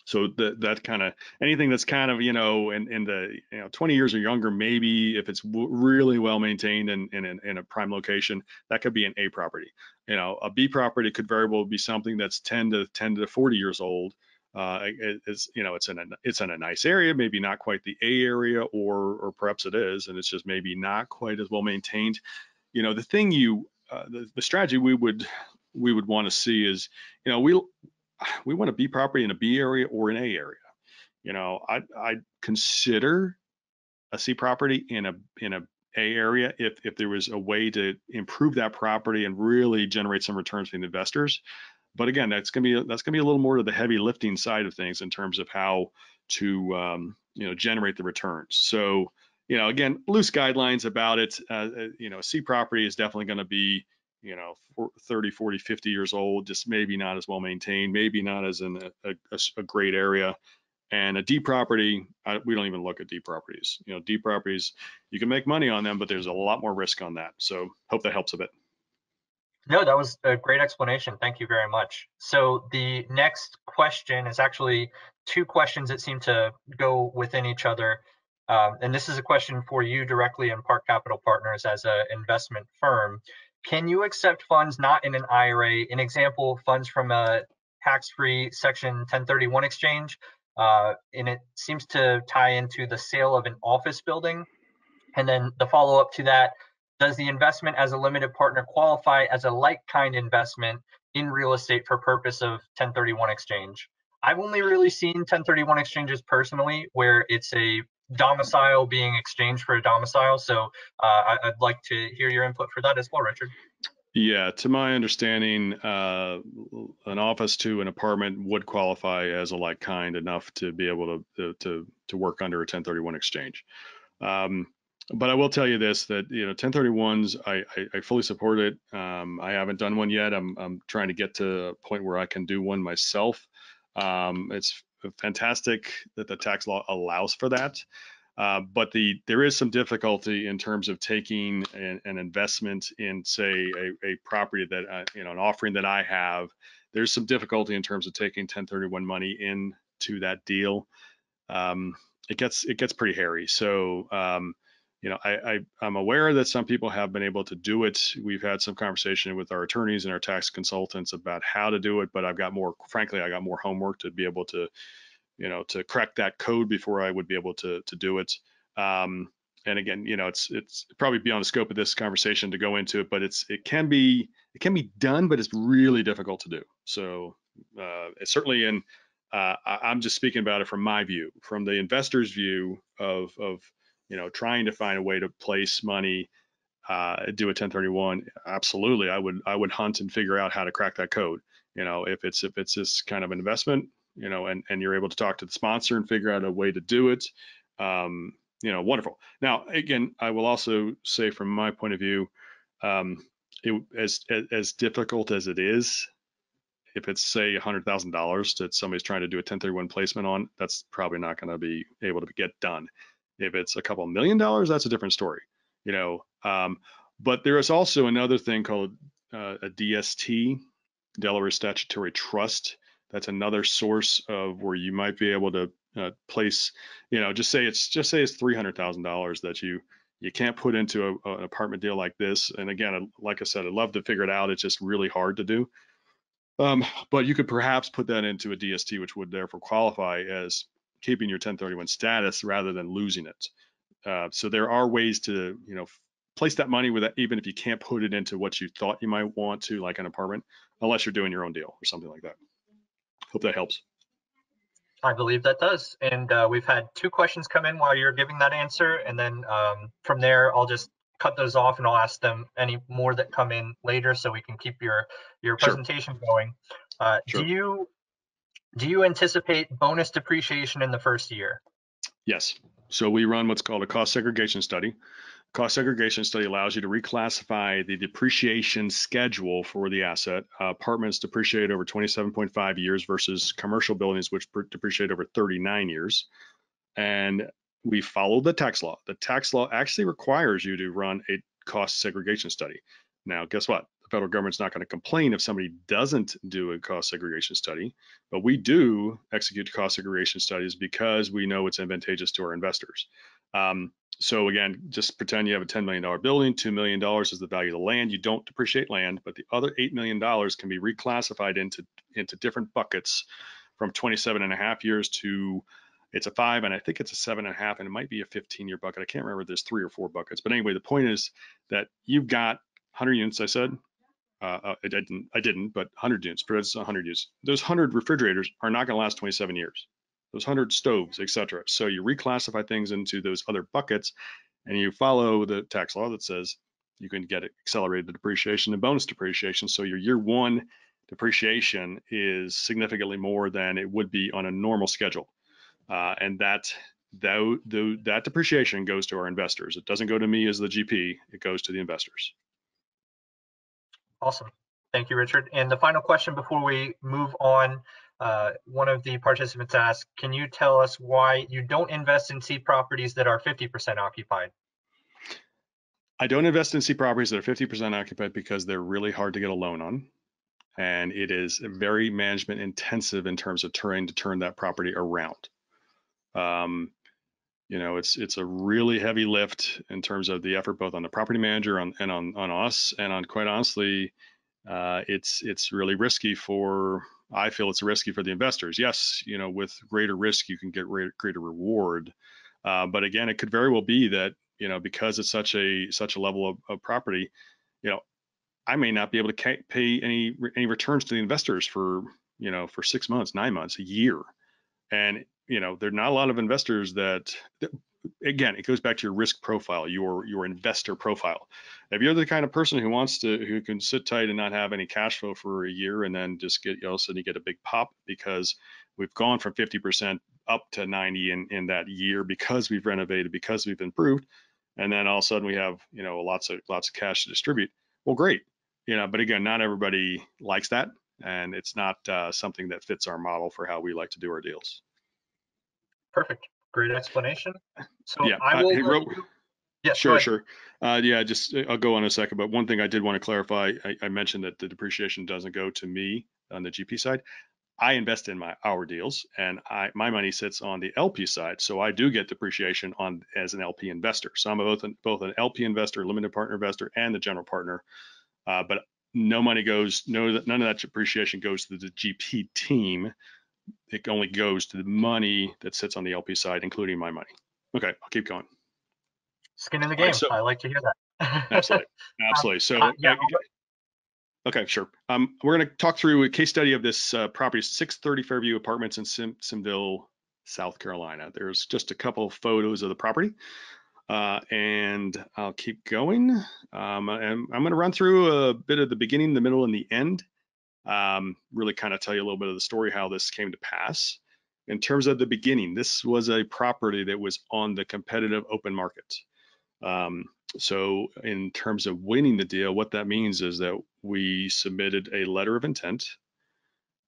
so the, that kind of anything that's kind of, you know, in, in the you know twenty years or younger, maybe if it's w really well maintained and in, in, in a prime location, that could be an A property. You know, a B property could very well be something that's ten to forty years old. Uh, it, it's you know it's in a it's in a nice area, maybe not quite the A area, or or perhaps it is, and it's just maybe not quite as well maintained. You know, the thing you uh, the, the strategy we would we would want to see is, you know, we we want a B property in a B area or an A area. You know, I I'd consider a C property in a in a A area if if there was a way to improve that property and really generate some returns for the investors. But again, that's gonna be that's gonna be a little more to the heavy lifting side of things in terms of how to um, you know generate the returns. So you know again, loose guidelines about it. Uh, you know, C property is definitely gonna be you know thirty, forty, fifty years old, just maybe not as well maintained, maybe not as in a, a, a great area. And a D property, I, we don't even look at D properties. You know, D properties, you can make money on them, but there's a lot more risk on that. So hope that helps a bit. No, that was a great explanation. Thank you very much. So the next question is actually two questions that seem to go within each other. Um, and this is a question for you directly in Park Capital Partners as an investment firm. Can you accept funds not in an I R A? An example, funds from a tax-free Section ten thirty-one exchange. Uh, and it seems to tie into the sale of an office building. And then the follow-up to that, does the investment as a limited partner qualify as a like-kind investment in real estate for purpose of ten thirty-one exchange? I've only really seen ten thirty-one exchanges personally where it's a domicile being exchanged for a domicile. So uh, I'd like to hear your input for that as well, Richard. Yeah, to my understanding, uh, an office to an apartment would qualify as a like-kind enough to be able to, to, to work under a ten thirty-one exchange. Um, But I will tell you this, that, you know, ten thirty-ones, I, I, I fully support it. Um, I haven't done one yet. I'm, I'm trying to get to a point where I can do one myself. Um, it's fantastic that the tax law allows for that. Uh, but the there is some difficulty in terms of taking an, an investment in, say, a, a property that, I, you know, an offering that I have. There's some difficulty in terms of taking ten thirty-one money into that deal. Um, it gets it gets pretty hairy. So, um, You know, I, I, I'm aware that some people have been able to do it. We've had some conversation with our attorneys and our tax consultants about how to do it, but I've got more, frankly, I got more homework to be able to, you know, to crack that code before I would be able to to do it. Um, and again, you know, it's it's probably beyond the scope of this conversation to go into it, but it's it can be it can be done, but it's really difficult to do. So uh, it's certainly in, uh, I'm just speaking about it from my view, from the investor's view of of. You know, trying to find a way to place money, uh, do a ten thirty-one. Absolutely, I would I would hunt and figure out how to crack that code. You know, if it's if it's this kind of investment, you know, and and you're able to talk to the sponsor and figure out a way to do it, um, you know, wonderful. Now, again, I will also say from my point of view, um, it, as, as as difficult as it is, if it's say one hundred thousand dollars that somebody's trying to do a ten thirty-one placement on, that's probably not going to be able to get done. If it's a couple million dollars, that's a different story, you know. Um, but there is also another thing called uh, a D S T, Delaware Statutory Trust. That's another source of where you might be able to uh, place, you know, just say it's just say it's three hundred thousand dollars that you you can't put into a, an apartment deal like this. And again, like I said, I'd love to figure it out. It's just really hard to do. Um, but you could perhaps put that into a D S T, which would therefore qualify as keeping your ten thirty-one status rather than losing it. Uh, so there are ways to, you know, place that money with that, even if you can't put it into what you thought you might want to, like an apartment, unless you're doing your own deal or something like that. Hope that helps. I believe that does. And uh, we've had two questions come in while you're giving that answer. And then um, from there, I'll just cut those off and I'll ask them any more that come in later so we can keep your, your presentation sure. going. Uh, sure. Do you... Do you anticipate bonus depreciation in the first year? Yes. So we run what's called a cost segregation study. Cost segregation study allows you to reclassify the depreciation schedule for the asset. Uh, apartments depreciate over twenty-seven point five years versus commercial buildings, which depreciate over thirty-nine years. And we follow the tax law. The tax law actually requires you to run a cost segregation study. Now, guess what? The federal government's not going to complain if somebody doesn't do a cost segregation study, but we do execute cost segregation studies because we know it's advantageous to our investors. Um, So again, just pretend you have a ten million dollar building, two million dollars is the value of the land. You don't depreciate land, but the other eight million dollars can be reclassified into, into different buckets from twenty-seven and a half years to, it's a five, and I think it's a seven and a half, and it might be a fifteen year bucket. I can't remember if there's three or four buckets, but anyway, the point is that you've got one hundred units, I said, uh, I didn't, I didn't, but one hundred units, but it's one hundred units. Those one hundred refrigerators are not gonna last twenty-seven years. Those one hundred stoves, et cetera. So you reclassify things into those other buckets and you follow the tax law that says you can get accelerated depreciation and bonus depreciation. So your year one depreciation is significantly more than it would be on a normal schedule. Uh, and that, that, that depreciation goes to our investors. It doesn't go to me as the G P, it goes to the investors. Awesome. Thank you, Richard. And the final question before we move on, Uh, one of the participants asked, can you tell us why you don't invest in C properties that are fifty percent occupied? I don't invest in C properties that are fifty percent occupied because they're really hard to get a loan on. And it is very management intensive in terms of trying to turn that property around. Um, you know, it's it's a really heavy lift in terms of the effort, both on the property manager on, and on, on us, and on, quite honestly, uh, it's it's really risky for, I feel it's risky for the investors. Yes, you know, with greater risk, you can get greater reward. Uh, but again, it could very well be that, you know, because it's such a such a level of, of property, you know, I may not be able to pay any any returns to the investors for, you know, for six months, nine months, a year. And, you know, there are not a lot of investors that, again, it goes back to your risk profile, your your investor profile. If you're the kind of person who wants to, who can sit tight and not have any cash flow for a year and then just get, you know, suddenly get a big pop because we've gone from fifty percent up to ninety in, in that year because we've renovated, because we've improved, and then all of a sudden we have, you know, lots of lots of cash to distribute. Well, great, you know, but again, not everybody likes that, and it's not uh, something that fits our model for how we like to do our deals. Perfect. Great explanation. So yeah, I will. Uh, hey, Ro- yeah, sure, sure. Uh, yeah, just I'll go on a second. But one thing I did want to clarify, I, I mentioned that the depreciation doesn't go to me on the G P side. I invest in my our deals, and I my money sits on the L P side, so I do get depreciation on as an L P investor. So I'm both an, both an L P investor, limited partner investor, and the general partner. Uh, but no money goes, no none of that depreciation goes to the G P team. It only goes to the money that sits on the L P side, including my money. Okay, I'll keep going. Skin in the game. Right, so, I like to hear that. Absolutely, absolutely. So, uh, yeah, uh, okay, sure. Um, we're going to talk through a case study of this uh, property, six thirty Fairview Apartments in Simpsonville, South Carolina. There's just a couple of photos of the property, uh, and I'll keep going. Um, and I'm going to run through a bit of the beginning, the middle, and the end. Um, really kind of tell you a little bit of the story, how this came to pass. In terms of the beginning, this was a property that was on the competitive open market. Um, so in terms of winning the deal, what that means is that we submitted a letter of intent,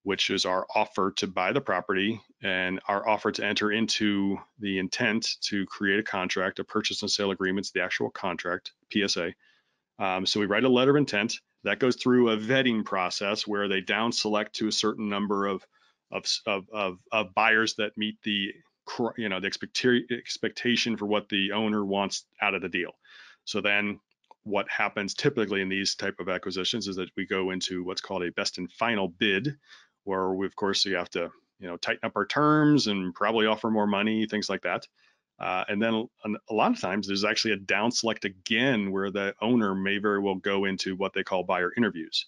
which is our offer to buy the property and our offer to enter into the intent to create a contract, a purchase and sale agreements, the actual contract, P S A. Um, so we write a letter of intent. That goes through a vetting process where they down select to a certain number of of of of buyers that meet the you know the expect expectation for what the owner wants out of the deal. So then, what happens typically in these type of acquisitions is that we go into what's called a best and final bid, where we, of course we have to you know tighten up our terms and probably offer more money, things like that. Uh, and then a lot of times there's actually a down select again where the owner may very well go into what they call buyer interviews.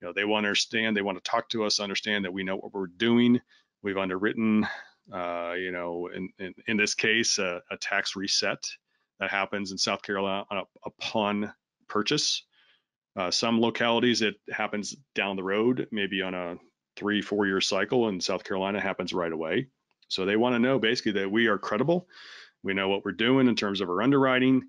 You know, they want to understand, they want to talk to us, understand that we know what we're doing. We've underwritten, uh, you know, in, in, in this case, a, a tax reset that happens in South Carolina upon purchase. Uh, some localities, it happens down the road, maybe on a three, four year cycle. In South Carolina, it happens right away. So they want to know basically that we are credible. We know what we're doing in terms of our underwriting,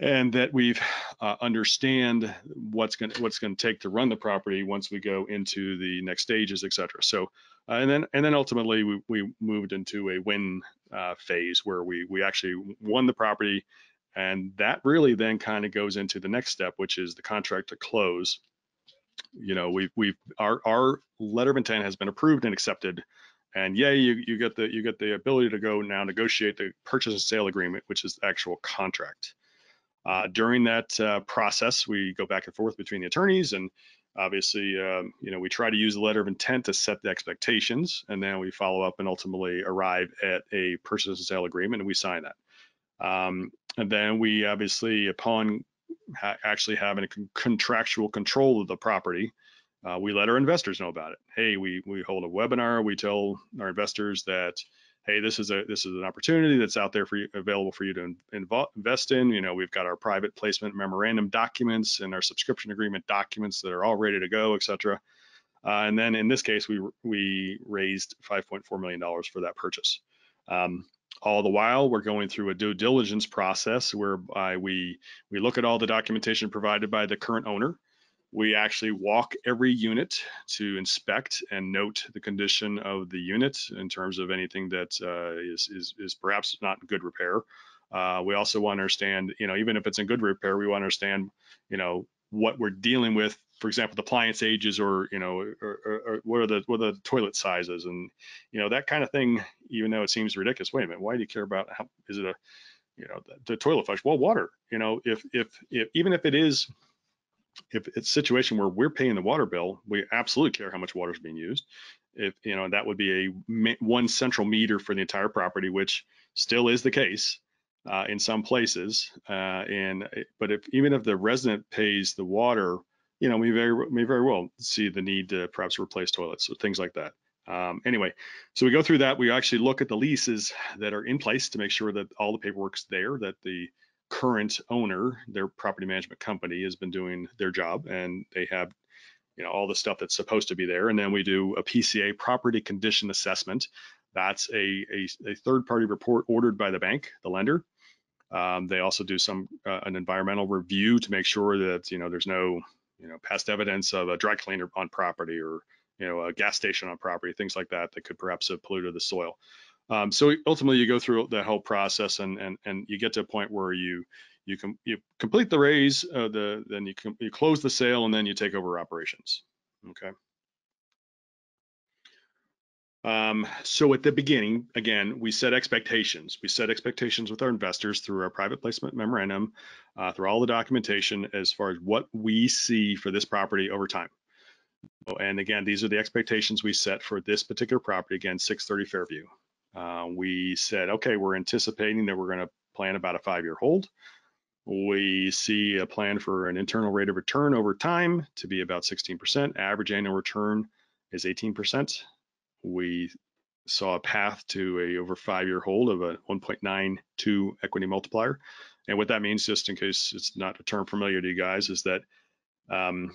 and that we've uh, understand what's going what's going to take to run the property once we go into the next stages, et cetera. So, uh, and then and then ultimately we, we moved into a win uh, phase where we we actually won the property, and that really then kind of goes into the next step, which is the contract to close. You know, we've we've our our letter of intent has been approved and accepted, and yay, you you get the you get the ability to go now negotiate the purchase and sale agreement, which is the actual contract. Uh, during that uh, process, we go back and forth between the attorneys, and obviously, um, you know, we try to use the letter of intent to set the expectations, and then we follow up and ultimately arrive at a purchase and sale agreement, and we sign that. Um, and then we obviously, upon ha actually having a con contractual control of the property, uh, we let our investors know about it. Hey, we we hold a webinar. We tell our investors that, hey, this is a this is an opportunity that's out there for you, available for you to invo invest in. You know, we've got our private placement memorandum documents and our subscription agreement documents that are all ready to go, et cetera. Uh, and then in this case, we we raised five point four million dollars for that purchase. Um, all the while, we're going through a due diligence process whereby we we look at all the documentation provided by the current owner. We actually walk every unit to inspect and note the condition of the unit in terms of anything that uh, is, is, is perhaps not in good repair. Uh, we also want to understand, you know, even if it's in good repair, we want to understand, you know, what we're dealing with. For example, the appliance ages, or, you know, or, or, or what are the what are the toilet sizes, and, you know, that kind of thing. Even though it seems ridiculous, wait a minute, why do you care about how is it a, you know, the, the toilet flush? Well, water. You know, if if if even if it is. If it's a situation where we're paying the water bill, we absolutely care how much water is being used. If, you know, that would be a one central meter for the entire property, which still is the case uh, in some places. Uh, and but if even if the resident pays the water, you know, we very may very well see the need to perhaps replace toilets or things like that. Um, anyway, so we go through that. We actually look at the leases that are in place to make sure that all the paperwork's there, that the current owner, their property management company, has been doing their job, and they have, you know, all the stuff that's supposed to be there. And then we do a P C A, property condition assessment. That's a a, a third party report ordered by the bank, the lender. Um, they also do some uh, an environmental review to make sure that, you know, there's no, you know, past evidence of a dry cleaner on property, or, you know, a gas station on property, things like that that could perhaps have polluted the soil. Um, so ultimately, you go through the whole process, and and and you get to a point where you you can you complete the raise, uh, the then you can you close the sale, and then you take over operations. Okay. Um, so at the beginning, again, we set expectations. We set expectations with our investors through our private placement memorandum, uh, through all the documentation as far as what we see for this property over time. And again, these are the expectations we set for this particular property. Again, six thirty Fairview. Uh, we said, okay, we're anticipating that we're going to plan about a five-year hold. We see a plan for an internal rate of return over time to be about sixteen percent. Average annual return is eighteen percent. We saw a path to a over five-year hold of a one point nine two equity multiplier. And what that means, just in case it's not a term familiar to you guys, is that, um,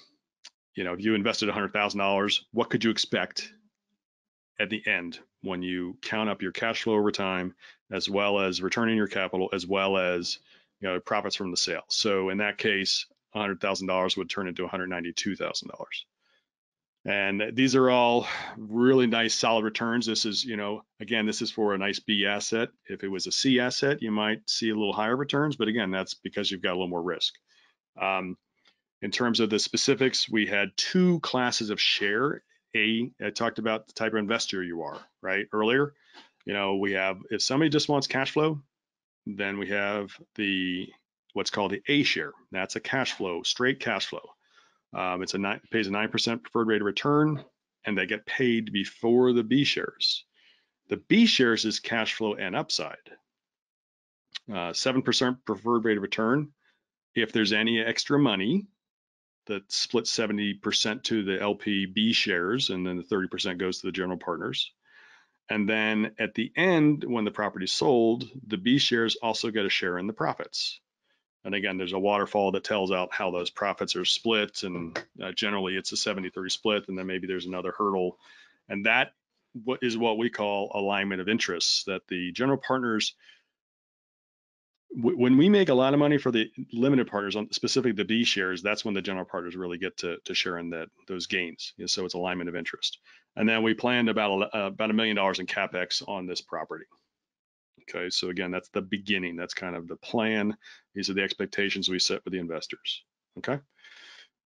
you know, if you invested one hundred thousand dollars, what could you expect at the end when you count up your cash flow over time, as well as returning your capital, as well as, you know, profits from the sale. So in that case, one hundred thousand dollars would turn into one hundred ninety-two thousand dollars. And these are all really nice, solid returns. This is, you know, again, this is for a nice B asset. If it was a C asset, you might see a little higher returns, but again, that's because you've got a little more risk. Um, in terms of the specifics, we had two classes of share. A, I talked about the type of investor you are, right? Earlier, you know, we have, if somebody just wants cash flow, then we have the, what's called the A share. That's a cash flow, straight cash flow. Um, it's a nine, pays a nine percent preferred rate of return, and they get paid before the B shares. The B shares is cash flow and upside. Uh, seven percent preferred rate of return. If there's any extra money, that splits seventy percent to the L P B shares, and then the thirty percent goes to the general partners. And then at the end, when the property's sold, the B shares also get a share in the profits. And again, there's a waterfall that tells out how those profits are split, and uh, generally it's a seventy thirty split, and then maybe there's another hurdle. And that is what we call alignment of interests, that the general partners when we make a lot of money for the limited partners, on specifically the B shares, that's when the general partners really get to, to share in that those gains. You know, so it's alignment of interest. And then we planned about a, about a million dollars in CapEx on this property. Okay, so again, that's the beginning. That's kind of the plan. These are the expectations we set with the investors. Okay,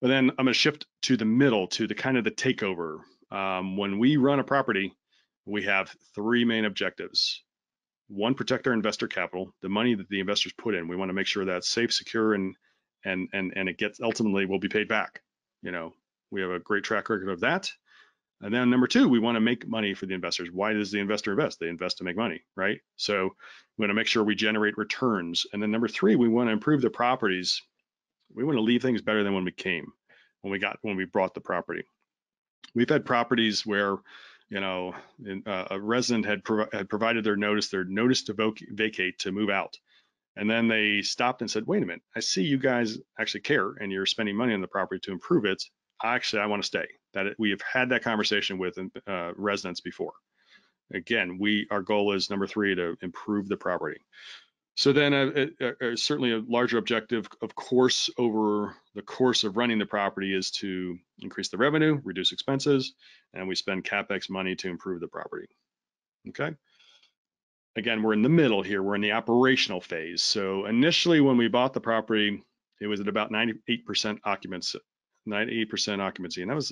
but then I'm going to shift to the middle, to the kind of the takeover. Um, when we run a property, we have three main objectives. One, protect our investor capital, the money that the investors put in. We want to make sure that's safe, secure, and and and and it gets ultimately will be paid back. You know, we have a great track record of that. And then number two, we want to make money for the investors. Why does the investor invest? They invest to make money, right? So we want to make sure we generate returns. And then number three, we want to improve the properties. We want to leave things better than when we came, when we got when we brought the property. We've had properties where, you know, in, uh, a resident had, pro had provided their notice, their notice to voc vacate to move out. And then they stopped and said, wait a minute, I see you guys actually care and you're spending money on the property to improve it. Actually, I want to stay. That it, we have had that conversation with uh, residents before. Again, we our goal is number three, to improve the property. So then uh, uh, uh, certainly a larger objective, of course, over the course of running the property is to increase the revenue, reduce expenses, and we spend CapEx money to improve the property. Okay. Again, we're in the middle here. We're in the operational phase. So initially when we bought the property, it was at about ninety-eight percent occupancy, ninety-eight percent occupancy, and that was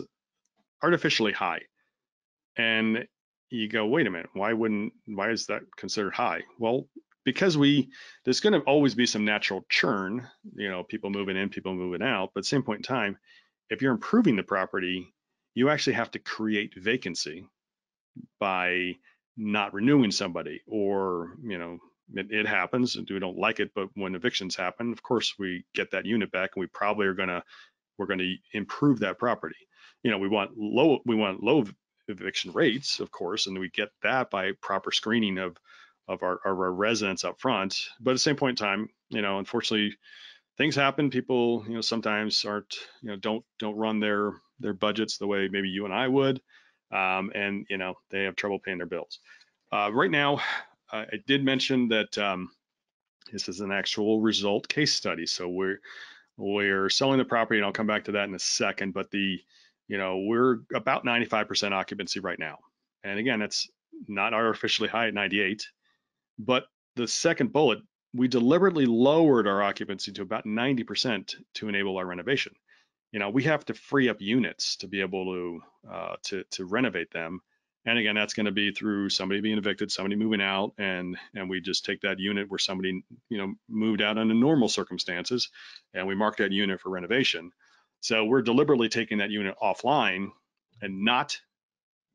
artificially high. And you go, wait a minute, why wouldn't, why is that considered high? Well, because we, there's going to always be some natural churn, you know, people moving in, people moving out. But at the same point in time, if you're improving the property, you actually have to create vacancy by not renewing somebody, or, you know, it, it happens and we don't like it. But when evictions happen, of course, we get that unit back, and we probably are going to, we're going to improve that property. You know, we want low, we want low eviction rates, of course, and we get that by proper screening of of our, our, our residents up front. But at the same point in time, you know, unfortunately things happen. People, you know, sometimes aren't, you know, don't, don't run their, their budgets the way maybe you and I would. Um, and, you know, they have trouble paying their bills. Uh, right now, uh, I did mention that um, this is an actual result case study. So we're, we're selling the property, and I'll come back to that in a second, but the, you know, we're about ninety-five percent occupancy right now. And again, that's not artificially high at ninety-eight. But the second bullet, we deliberately lowered our occupancy to about ninety percent to enable our renovation. You know, we have to free up units to be able to uh, to, to renovate them. And again, that's going to be through somebody being evicted, somebody moving out, and and we just take that unit where somebody, you know, moved out under normal circumstances, and we mark that unit for renovation. So we're deliberately taking that unit offline and not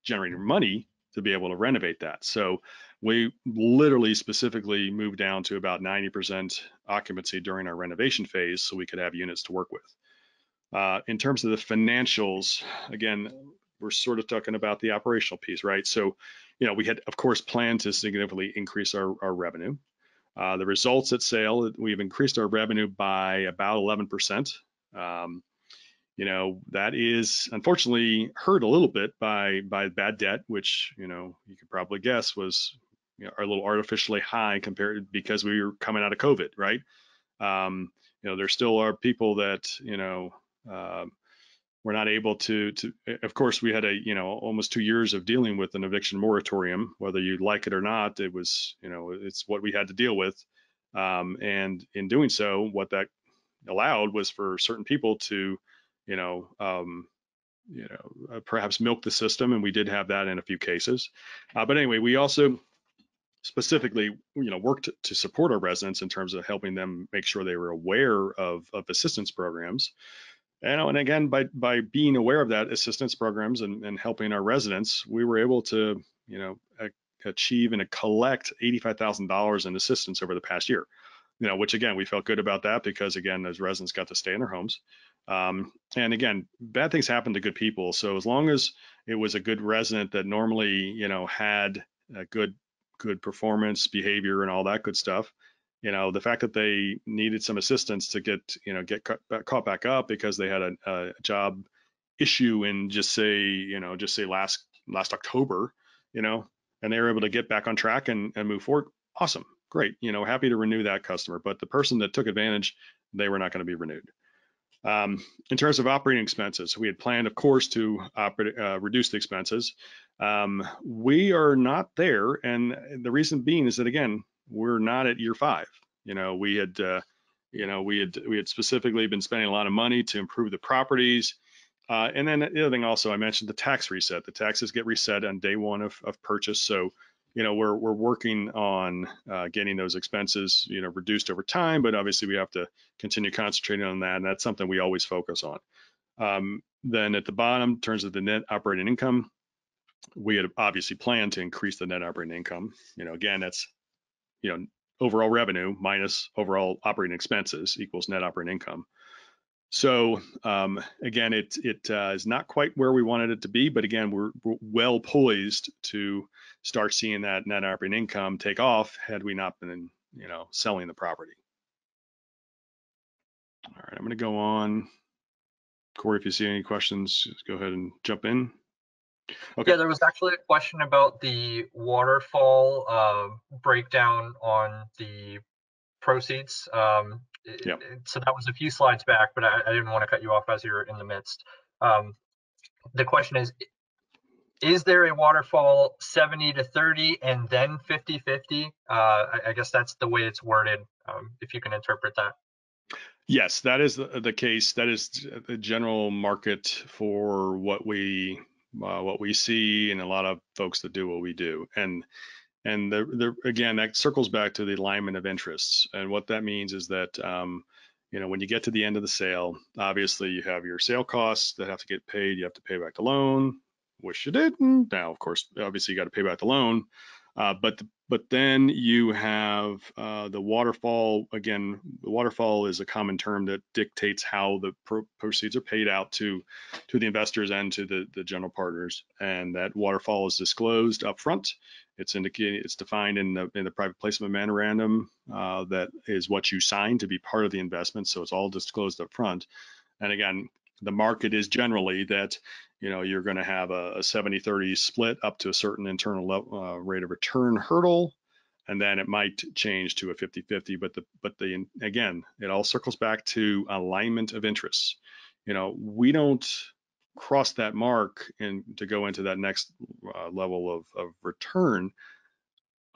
generating money to be able to renovate that. So we literally specifically moved down to about ninety percent occupancy during our renovation phase so we could have units to work with. Uh, in terms of the financials, again, we're sort of talking about the operational piece, right? So, you know, we had, of course, planned to significantly increase our, our revenue. Uh, the results at sale, we've increased our revenue by about eleven percent. Um, You know, that is unfortunately hurt a little bit by by bad debt, which, you know, you could probably guess was, you know, a little artificially high compared, because we were coming out of COVID, right? Um, you know, there still are people that, you know, uh, were not able to, to, of course, we had a, you know, almost two years of dealing with an eviction moratorium, whether you like it or not. It was, you know, it's what we had to deal with. Um, and in doing so, what that allowed was for certain people to, you know, um, you know, uh, perhaps milk the system, and we did have that in a few cases. Uh, but anyway, we also specifically, you know, worked to support our residents in terms of helping them make sure they were aware of, of assistance programs. And, and again, by by being aware of that assistance programs and, and helping our residents, we were able to, you know, achieve and collect eighty-five thousand dollars in assistance over the past year. You know, which again, we felt good about that because again, those residents got to stay in their homes. Um, and again, bad things happen to good people. So as long as it was a good resident that normally, you know, had a good, good performance, behavior, and all that good stuff, you know, the fact that they needed some assistance to get, you know, get ca- caught back up because they had a, a job issue in just say, you know, just say last, last October, you know, and they were able to get back on track and, and move forward. Awesome. great, you know, happy to renew that customer. But the person that took advantage, they were not going to be renewed. Um, in terms of operating expenses, we had planned, of course, to operate, uh, reduce the expenses. Um, we are not there. And the reason being is that, again, we're not at year five. You know, we had, uh, you know, we had, we had specifically been spending a lot of money to improve the properties. Uh, and then the other thing also, I mentioned the tax reset. The taxes get reset on day one of, of purchase. So, you know, we're, we're working on uh, getting those expenses, you know, reduced over time, but obviously we have to continue concentrating on that. And that's something we always focus on. Um, then at the bottom, in terms of the net operating income, we had obviously planned to increase the net operating income. You know, again, that's, you know, overall revenue minus overall operating expenses equals net operating income. So um, again, it, it uh, is not quite where we wanted it to be, but again, we're, we're well poised to start seeing that net operating income take off had we not been, you know, selling the property. All right, I'm gonna go on. Corey, if you see any questions, just go ahead and jump in. Okay. Yeah, there was actually a question about the waterfall uh, breakdown on the proceeds. Um, Yeah. So that was a few slides back, but I, I didn't want to cut you off as you're in the midst. Um, the question is, is there a waterfall seventy to thirty and then fifty fifty? Uh, I, I guess that's the way it's worded, um, if you can interpret that. Yes, that is the, the case. That is the general market for what we uh, what we see, and a lot of folks that do what we do. And And the, the, again, that circles back to the alignment of interests. And what that means is that, um, you know, when you get to the end of the sale, obviously you have your sale costs that have to get paid. You have to pay back the loan, which you didn't. Now, of course, obviously you got to pay back the loan. Uh, but, but then you have uh, the waterfall. Again, the waterfall is a common term that dictates how the pro proceeds are paid out to, to the investors and to the, the general partners. And that waterfall is disclosed up front. It's indicated, it's defined in the, in the private placement memorandum. Uh, that is what you sign to be part of the investment. So it's all disclosed up front. And again, the market is generally that, you know, you're going to have a seventy thirty split up to a certain internal level, uh, rate of return hurdle, and then it might change to a fifty fifty. But the but the again, it all circles back to alignment of interests. You know, we don't cross that mark and to go into that next uh, level of, of return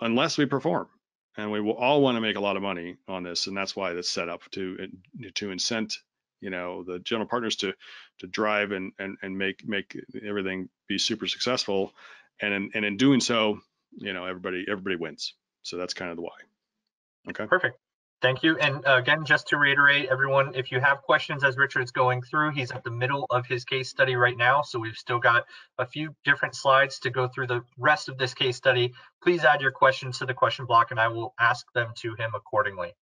unless we perform. And we will all want to make a lot of money on this, and that's why that's set up to to incent, you know, the general partners to to drive and and, and make make everything be super successful, and in, and in doing so, you know, everybody everybody wins. So that's kind of the why. Okay, perfect. Thank you. And again, just to reiterate, everyone, if you have questions as Richard's going through, he's at the middle of his case study right now. So we've still got a few different slides to go through the rest of this case study. Please add your questions to the question block and I will ask them to him accordingly.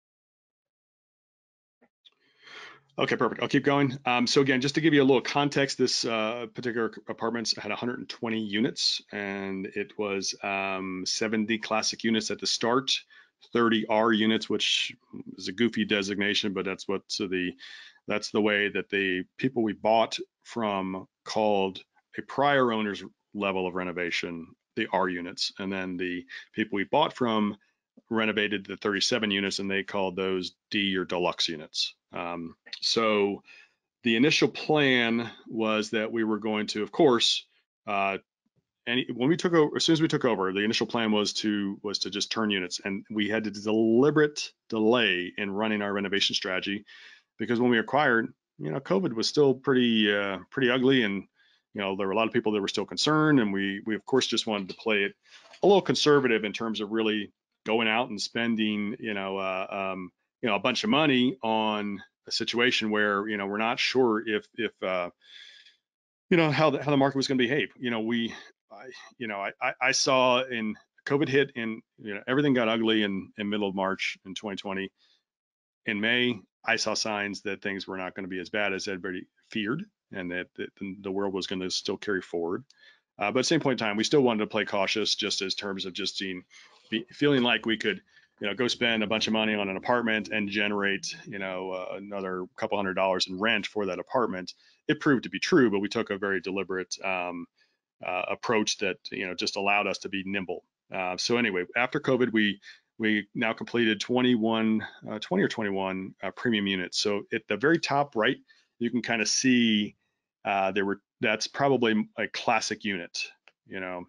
Okay, perfect. I'll keep going. Um, so again, just to give you a little context, this uh, particular apartments had one hundred twenty units, and it was um, seventy classic units at the start, thirty R units, which is a goofy designation, but that's what so the that's the way that the people we bought from called a prior owner's level of renovation the R units, and then the people we bought from renovated the thirty-seven units, and they called those D or deluxe units. Um, so the initial plan was that we were going to, of course, uh, and when we took over, as soon as we took over, the initial plan was to was to just turn units, and we had a deliberate delay in running our renovation strategy because when we acquired, you know, COVID was still pretty uh, pretty ugly, and you know there were a lot of people that were still concerned, and we we of course just wanted to play it a little conservative in terms of really going out and spending, you know, uh, um, you know, a bunch of money on a situation where you know we're not sure if if uh, you know how the, how the market was going to behave. You know, we. I, you know, I, I saw in COVID hit and, you know, everything got ugly in, in middle of March in twenty twenty. In May, I saw signs that things were not going to be as bad as everybody feared and that, that the world was going to still carry forward. Uh, but at the same point in time, we still wanted to play cautious just as terms of just seeing, be, feeling like we could, you know, go spend a bunch of money on an apartment and generate, you know, uh, another couple hundred dollars in rent for that apartment. It proved to be true, but we took a very deliberate um Uh, approach that you know just allowed us to be nimble. Uh, so anyway, after COVID, we we now completed twenty-one, uh, twenty or twenty-one uh, premium units. So at the very top right, you can kind of see uh, there were, that's probably a classic unit, you know,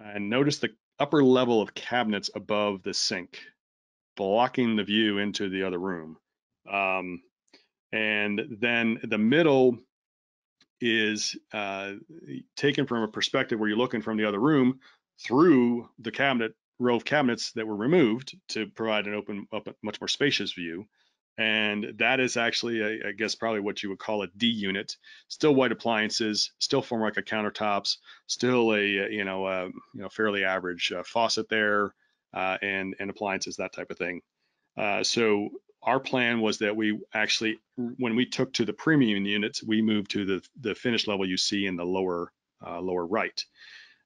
and notice the upper level of cabinets above the sink, blocking the view into the other room. Um, and then the middle is uh, taken from a perspective where you're looking from the other room through the cabinet, row of cabinets that were removed to provide an open, up, much more spacious view. And that is actually, a, I guess, probably what you would call a D unit. Still white appliances, still Formica countertops, still a, you know, a, you know, fairly average uh, faucet there, uh, and, and appliances, that type of thing. Uh, so our plan was that we actually, when we took to the premium units, we moved to the, the finish level you see in the lower, uh, lower right.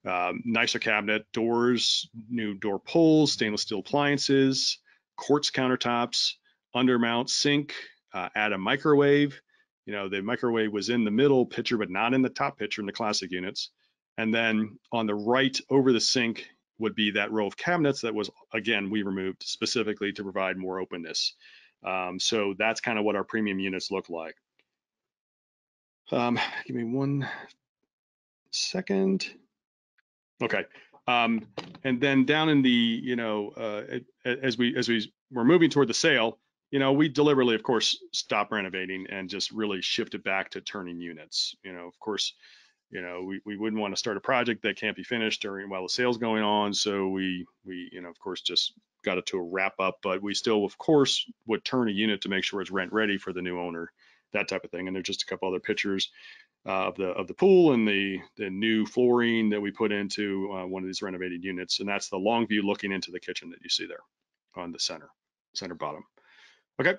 Um, nicer cabinet, doors, new door pulls, stainless steel appliances, quartz countertops, undermount sink, uh, add a microwave. You know, the microwave was in the middle picture, but not in the top picture in the classic units. And then on the right over the sink would be that row of cabinets that was, again, we removed specifically to provide more openness. Um, so that's kind of what our premium units look like. Um, give me one second. Okay. Um, and then down in the, you know, uh, as we as we were moving toward the sale, you know, we deliberately, of course, stopped renovating and just really shifted back to turning units. You know, of course, you know, we, we wouldn't want to start a project that can't be finished during while the sale's going on. So we, we, you know, of course, just got it to a wrap up, but we still, of course, would turn a unit to make sure it's rent ready for the new owner, that type of thing. And there's just a couple other pictures Uh, of the of the pool and the the new flooring that we put into uh, one of these renovated units, and that's the long view looking into the kitchen that you see there on the center center bottom. Okay,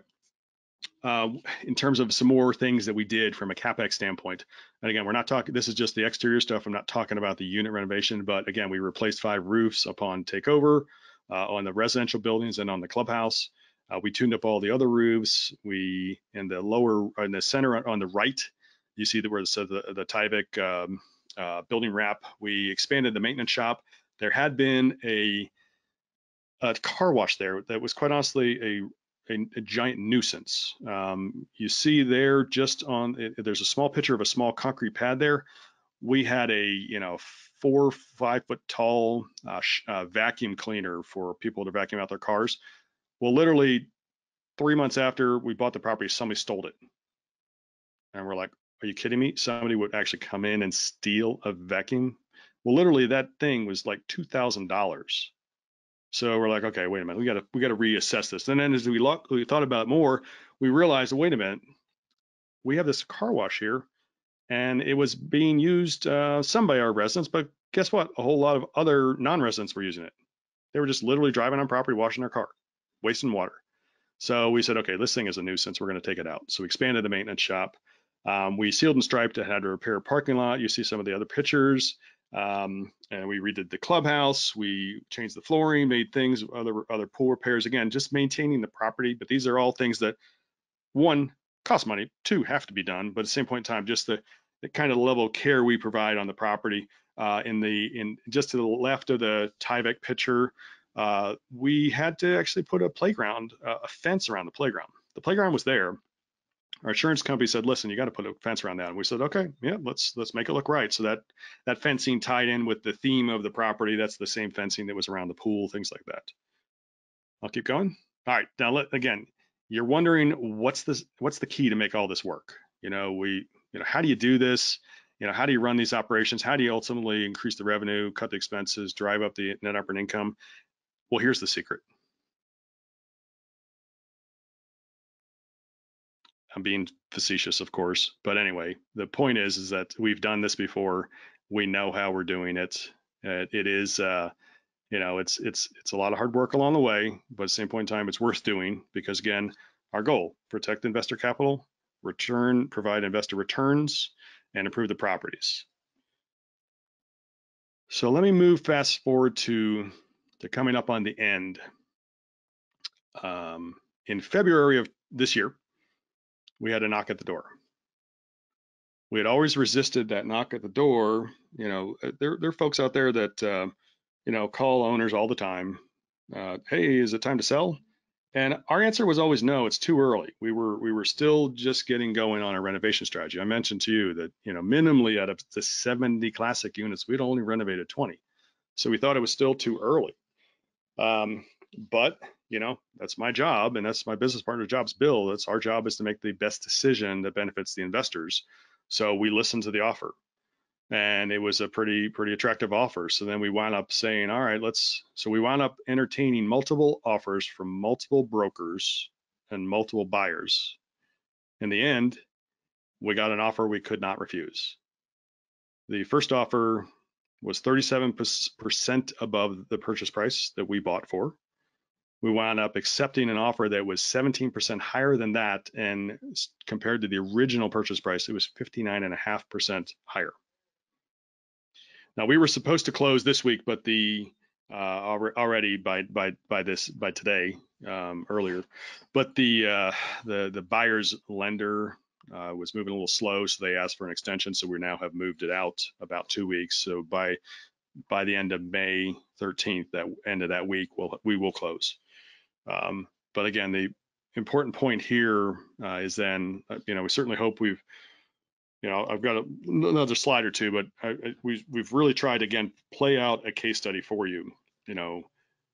uh, in terms of some more things that we did from a CapEx standpoint, and again, we're not talking, this is just the exterior stuff, I'm not talking about the unit renovation, but again, we replaced five roofs upon takeover uh, on the residential buildings and on the clubhouse. Uh, we tuned up all the other roofs. We in the lower in the center on the right, you see that where so the, the Tyvek um, uh, building wrap, we expanded the maintenance shop. There had been a, a car wash there that was quite honestly a, a, a giant nuisance. Um, you see there just on, it, there's a small picture of a small concrete pad there. We had a, you know, four or five foot tall uh, sh uh, vacuum cleaner for people to vacuum out their cars. Well, literally three months after we bought the property, somebody stole it. And we're like, are you kidding me? Somebody would actually come in and steal a vacuum? Well, literally that thing was like two thousand dollars. So we're like, okay, wait a minute, we gotta, we gotta reassess this. And then as we, look, we thought about it more, we realized, wait a minute, we have this car wash here and it was being used uh, some by our residents, but guess what? A whole lot of other non-residents were using it. They were just literally driving on property, washing their car, wasting water. So we said, okay, this thing is a nuisance, we're gonna take it out. So we expanded the maintenance shop. Um, we sealed and striped and had to repair a parking lot. You see some of the other pictures. Um, and we redid the clubhouse. We changed the flooring, made things, other other pool repairs. Again, just maintaining the property. But these are all things that, one, cost money, two, have to be done. But at the same point in time, just the, the kind of level of care we provide on the property. Uh, in the in just to the left of the Tyvek picture, uh, we had to actually put a playground, uh, a fence around the playground. The playground was there. Our insurance company said, listen, you got to put a fence around that. And we said, okay, yeah, let's let's make it look right. So that that fencing tied in with the theme of the property. That's the same fencing that was around the pool, things like that. I'll keep going. All right, now let, again, you're wondering what's this, what's the key to make all this work? You know, we, you know, how do you do this? You know, how do you run these operations? How do you ultimately increase the revenue, cut the expenses, drive up the net operating income? Well, here's the secret. I'm being facetious, of course, but anyway, the point is, is that we've done this before. We know how we're doing it. It, it is, uh, you know, it's it's it's a lot of hard work along the way, but at the same point in time, it's worth doing because, again, our goal: protect investor capital, return, provide investor returns, and improve the properties. So let me move fast forward to to coming up on the end. Um, in February of this year, we had a knock at the door. We had always resisted that knock at the door. You know, there, there are folks out there that, uh, you know, call owners all the time, uh, hey, is it time to sell? And our answer was always no, it's too early. We were we were still just getting going on our renovation strategy. I mentioned to you that, you know, minimally out of the seventy classic units, we'd only renovated twenty. So we thought it was still too early. Um, but, you know, that's my job and that's my business partner's job's Bill. That's our job, is to make the best decision that benefits the investors. So we listened to the offer, and it was a pretty, pretty attractive offer. So then we wound up saying, all right, let's, so we wound up entertaining multiple offers from multiple brokers and multiple buyers. In the end, we got an offer we could not refuse. The first offer was thirty-seven percent above the purchase price that we bought for. We wound up accepting an offer that was seventeen percent higher than that, and compared to the original purchase price, it was fifty-nine point five percent higher. Now, we were supposed to close this week, but the uh, already by by by this by today um, earlier, but the uh, the the buyer's lender uh, was moving a little slow, so they asked for an extension. So we now have moved it out about two weeks. So by by the end of May thirteenth, that end of that week, we'll we will close. Um, but again, the important point here uh, is then you know we certainly hope we've. You know, I've got a, another slide or two, but I, I, we've, we've really tried to, again, play out a case study for you. You know,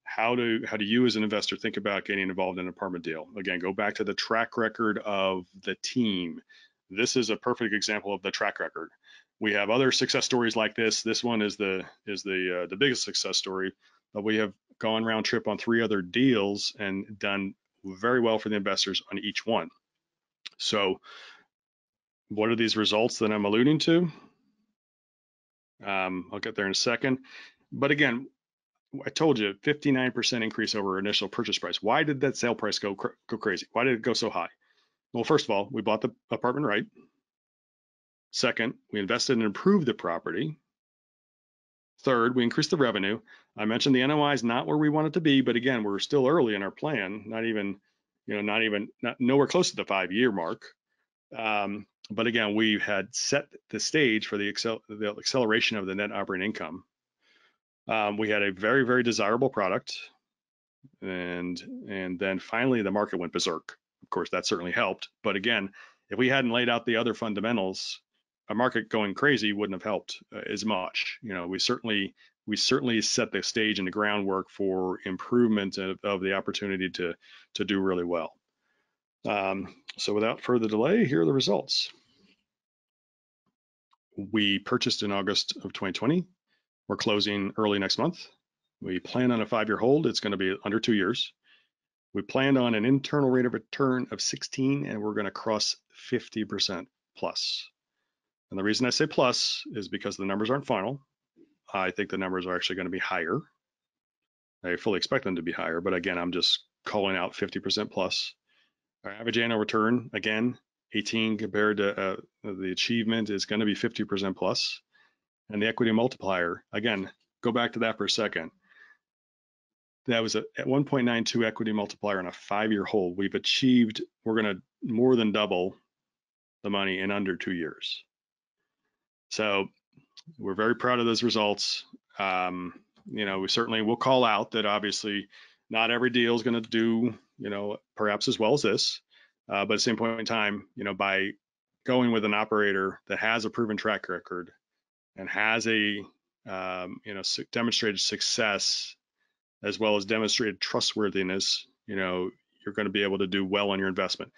how do, how do you as an investor think about getting involved in an apartment deal? Again, go back to the track record of the team. This is a perfect example of the track record. We have other success stories like this. This one is the, is the, uh, the biggest success story, but we have gone round trip on three other deals and done very well for the investors on each one. So, what are these results that I'm alluding to? Um, I'll get there in a second. But again, I told you fifty-nine percent increase over initial purchase price. Why did that sale price go, cr go crazy? Why did it go so high? Well, first of all, we bought the apartment right. Second, we invested and improved the property. Third, we increased the revenue. I mentioned the N O I is not where we want it to be, but again, we're still early in our plan, not even, you know, not even, not, nowhere close to the five-year mark. Um, But again, we had set the stage for the, accel the acceleration of the net operating income. Um, we had a very, very desirable product. And, and then finally, the market went berserk. Of course, that certainly helped. But again, if we hadn't laid out the other fundamentals, a market going crazy wouldn't have helped as much. You know, we certainly, we certainly set the stage and the groundwork for improvement of, of the opportunity to, to do really well. Um, so without further delay, here are the results. We purchased in August of twenty twenty. We're closing early next month. We plan on a five-year hold. It's going to be under two years. We planned on an internal rate of return of sixteen, and we're going to cross fifty percent plus. And the reason I say plus is because the numbers aren't final. I think the numbers are actually going to be higher. I fully expect them to be higher, but again, I'm just calling out fifty percent plus. Our average annual return, again, eighteen compared to uh, the achievement is going to be fifty percent plus. And the equity multiplier, again, go back to that for a second. That was a, at one point nine two equity multiplier on a five-year hold. We've achieved, we're going to more than double the money in under two years. So we're very proud of those results. Um, you know, we certainly will call out that obviously not every deal is going to do, you know, perhaps as well as this, uh, but at the same point in time, you know, by going with an operator that has a proven track record and has a, um, you know, demonstrated success as well as demonstrated trustworthiness, you know, you're going to be able to do well on your investment.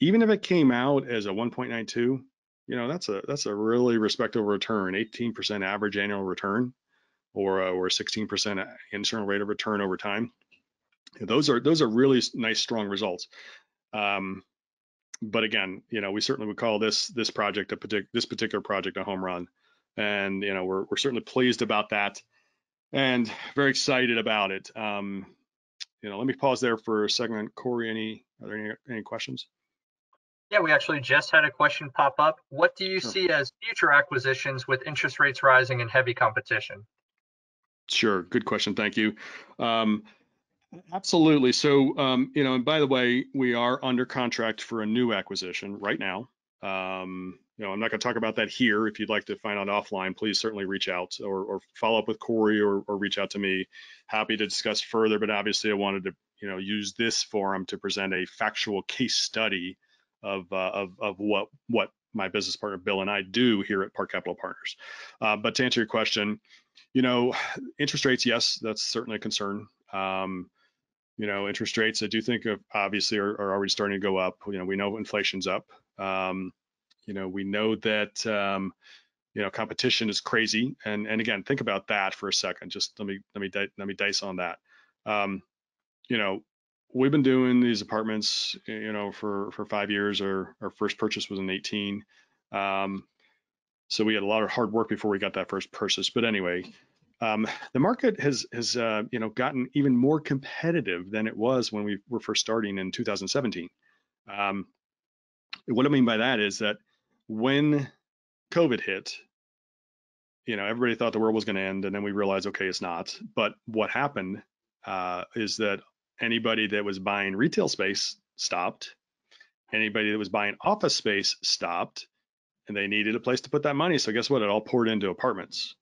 Even if it came out as a one point nine two, you know, that's a that's a really respectable return, eighteen percent average annual return, or uh, or sixteen percent internal rate of return over time. Those are those are really nice, strong results. Um, but again, you know, we certainly would call this this project a partic this particular project a home run, and you know, we're we're certainly pleased about that, and very excited about it. Um, you know, let me pause there for a second. Corey, any are there any, any questions? Yeah, we actually just had a question pop up. What do you sure. see as future acquisitions with interest rates rising and heavy competition? Sure, good question. Thank you. Um, Absolutely. So, um, you know, and by the way, we are under contract for a new acquisition right now. Um, you know, I'm not going to talk about that here. If you'd like to find out offline, please certainly reach out or, or follow up with Corey or, or reach out to me. Happy to discuss further, but obviously I wanted to, you know, use this forum to present a factual case study of uh, of, of what what my business partner Bill and I do here at Park Capital Partners. Uh, but to answer your question, you know, interest rates, yes, that's certainly a concern. Um, you know, interest rates, I do think of obviously are, are already starting to go up. You know, we know inflation's up. Um, you know, we know that, um, you know, competition is crazy. And, and again, think about that for a second. Just let me, let me, let me dice on that. Um, you know, we've been doing these apartments, you know, for, for five years. Our, our first purchase was in eighteen. Um, so we had a lot of hard work before we got that first purchase. But anyway, um, the market has, has uh, you know, gotten even more competitive than it was when we were first starting in two thousand seventeen. Um, what I mean by that is that when COVID hit, you know, everybody thought the world was going to end, and then we realized, okay, it's not. But what happened uh, is that anybody that was buying retail space stopped. Anybody that was buying office space stopped, and they needed a place to put that money. So guess what? It all poured into apartments.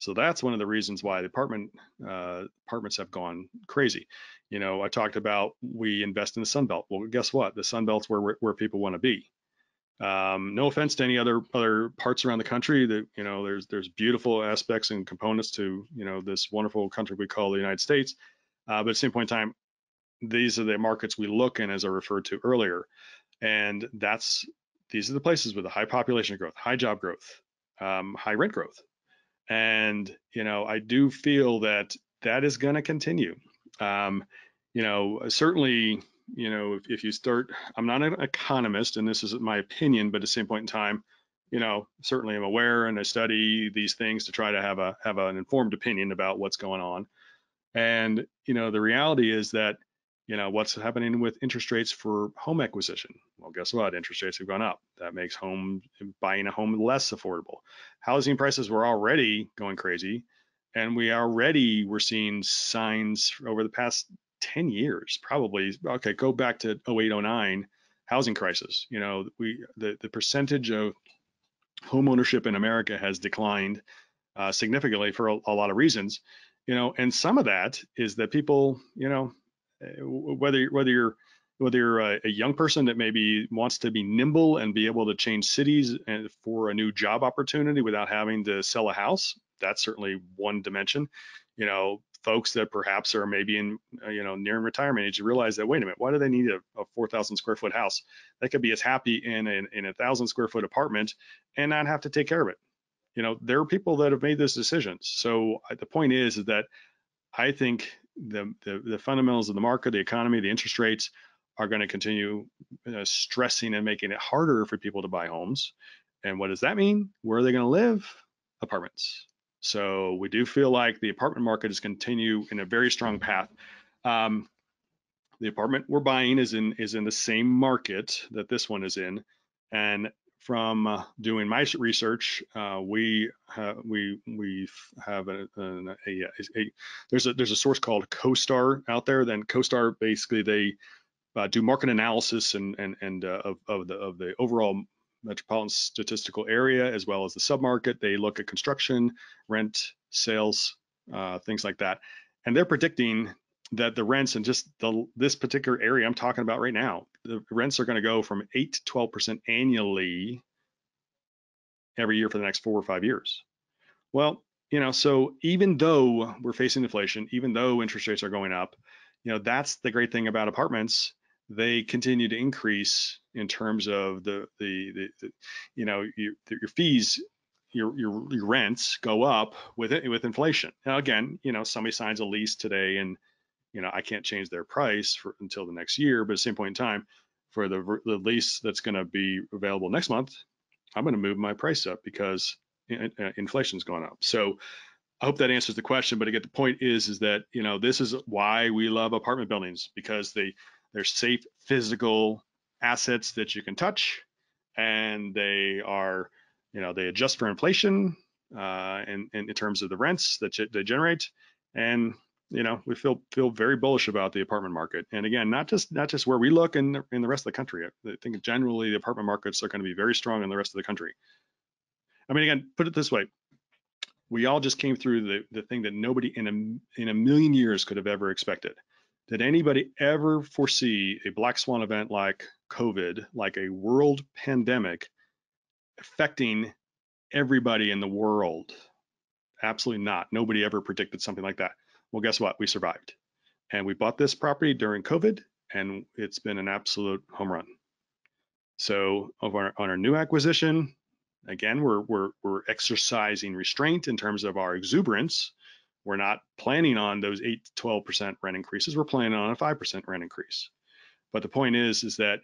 So that's one of the reasons why the apartment uh, apartments have gone crazy. You know, I talked about we invest in the Sun Belt. Well, guess what? The Sun Belt's where where people want to be. Um, no offense to any other other parts around the country, that you know, there's there's beautiful aspects and components to, you know, this wonderful country we call the United States. Uh, but at the same point in time, these are the markets we look in, as I referred to earlier, and that's these are the places with a high population growth, high job growth, um, high rent growth. And, you know, I do feel that that is going to continue. Um, you know, certainly, you know, if, if you start, I'm not an economist, and this is my opinion, but at the same point in time, you know, certainly I'm aware and I study these things to try to have a have an informed opinion about what's going on. And, you know, the reality is that, you know, what's happening with interest rates for home acquisition? Well, guess what? Interest rates have gone up. That makes home buying a home less affordable. Housing prices were already going crazy, and we already were seeing signs over the past ten years, probably. Okay, go back to oh eight, oh nine housing crisis. You know, we the the percentage of home ownership in America has declined uh, significantly for a, a lot of reasons. You know, and some of that is that people, you know, whether whether you're whether you're a, a young person that maybe wants to be nimble and be able to change cities and for a new job opportunity without having to sell a house, that's certainly one dimension. You know, folks that perhaps are maybe in, you know, nearing retirement age, you realize that, wait a minute, why do they need a, a four thousand square foot house? They could be as happy in a, in a thousand square foot apartment and not have to take care of it. You know, there are people that have made those decisions. So the point is, is that I think The, the the fundamentals of the market, the economy, the interest rates are going to continue uh, stressing and making it harder for people to buy homes. And what does that mean? Where are they going to live? Apartments. So we do feel like the apartment market is continue in a very strong path. Um, the apartment we're buying is in is in the same market that this one is in, and from uh, doing my research, uh, we uh, we we have a, a, a, a there's a there's a source called CoStar out there. Then CoStar, basically they uh, do market analysis and and and uh, of of the of the overall metropolitan statistical area as well as the submarket. They look at construction, rent, sales, uh, things like that, and they're predicting that the rents in just the this particular area I'm talking about right now, the rents are going to go from eight to twelve percent annually every year for the next four or five years. Well, you know, so even though we're facing inflation, even though interest rates are going up, you know, that's the great thing about apartments. They continue to increase in terms of the, the, the, the you know, your, your fees, your, your, your rents go up with it, with inflation. Now, again, you know, somebody signs a lease today and, you know, I can't change their price for, until the next year, but at the same point in time, for the, the lease that's going to be available next month, I'm going to move my price up because in, uh, inflation's gone up. So I hope that answers the question. But again, the point is, is that, you know, this is why we love apartment buildings, because they they're safe, physical assets that you can touch, and they are, you know, they adjust for inflation uh, and, and in terms of the rents that they generate, and you know, we feel feel very bullish about the apartment market. And again, not just not just where we look in the, in the rest of the country. I think generally the apartment markets are going to be very strong in the rest of the country. I mean, again, put it this way. We all just came through the, the thing that nobody in a, in a million years could have ever expected. Did anybody ever foresee a black swan event like COVID, like a world pandemic affecting everybody in the world? Absolutely not. Nobody ever predicted something like that. Well, guess what? We survived. And we bought this property during COVID, and it's been an absolute home run. So over on our new acquisition, again, we're, we're, we're exercising restraint in terms of our exuberance. We're not planning on those eight to twelve percent rent increases. We're planning on a five percent rent increase. But the point is, is that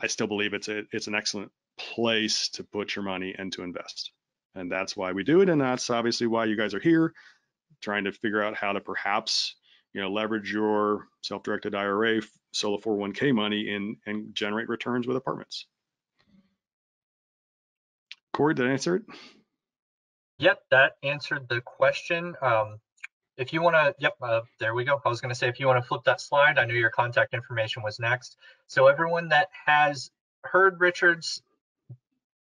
I still believe it's a, it's an excellent place to put your money and to invest. And that's why we do it. And that's obviously why you guys are here, trying to figure out how to perhaps, you know, leverage your self-directed I R A, solo four oh one K money in and generate returns with apartments. Corey, did I answer it? Yep, that answered the question. Um, if you want to, yep, uh, there we go. I was going to say, if you want to flip that slide, I knew your contact information was next. So everyone that has heard Richard's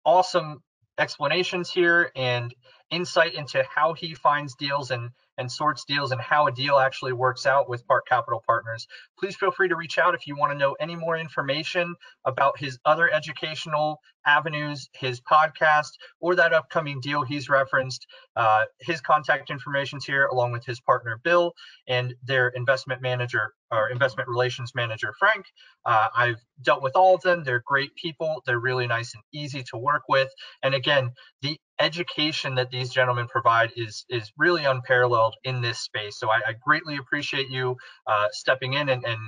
awesome explanations here and insight into how he finds deals and and sorts deals and how a deal actually works out with Park Capital Partners, please feel free to reach out if you want to know any more information about his other educational avenues, his podcast, or that upcoming deal he's referenced. Uh, his contact information's here, along with his partner Bill and their investment manager or investment relations manager Frank. Uh, I've dealt with all of them. They're great people. They're really nice and easy to work with. And again, the education that these gentlemen provide is is really unparalleled in this space. So I, I greatly appreciate you uh, stepping in and, and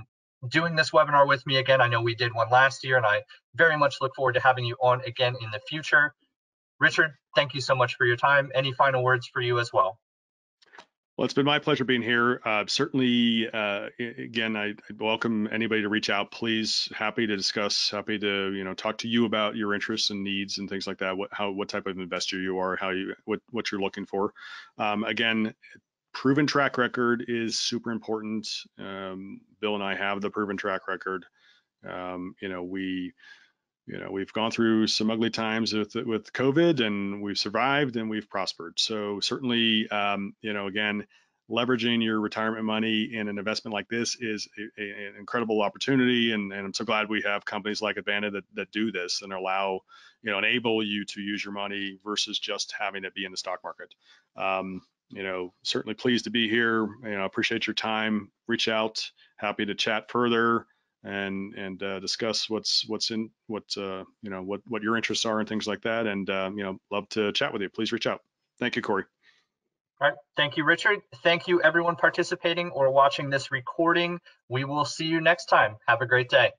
doing this webinar with me again. I know we did one last year, and I very much look forward to having you on again in the future. Richard, thank you so much for your time. Any final words for you as well? Well, it's been my pleasure being here. Uh, certainly, uh, again, I I'd welcome anybody to reach out. Please, happy to discuss, happy to you know talk to you about your interests and needs and things like that. What how what type of investor you are, how you what what you're looking for. Um, again, proven track record is super important. Um, Bill and I have the proven track record. Um, you know we. You know, we've gone through some ugly times with with COVID, and we've survived and we've prospered. So certainly, um, you know, again, leveraging your retirement money in an investment like this is a, a, an incredible opportunity. And, and I'm so glad we have companies like Advanta that, that do this and allow, you know, enable you to use your money versus just having it be in the stock market. Um, you know, certainly pleased to be here. You know, appreciate your time. Reach out. Happy to chat further. and and uh, discuss what's what's in what uh, you know what what your interests are and things like that, and um, you know love to chat with you. Please reach out. Thank you, Corey. All right, thank you, Richard. Thank you, everyone participating or watching this recording. We will see you next time. Have a great day.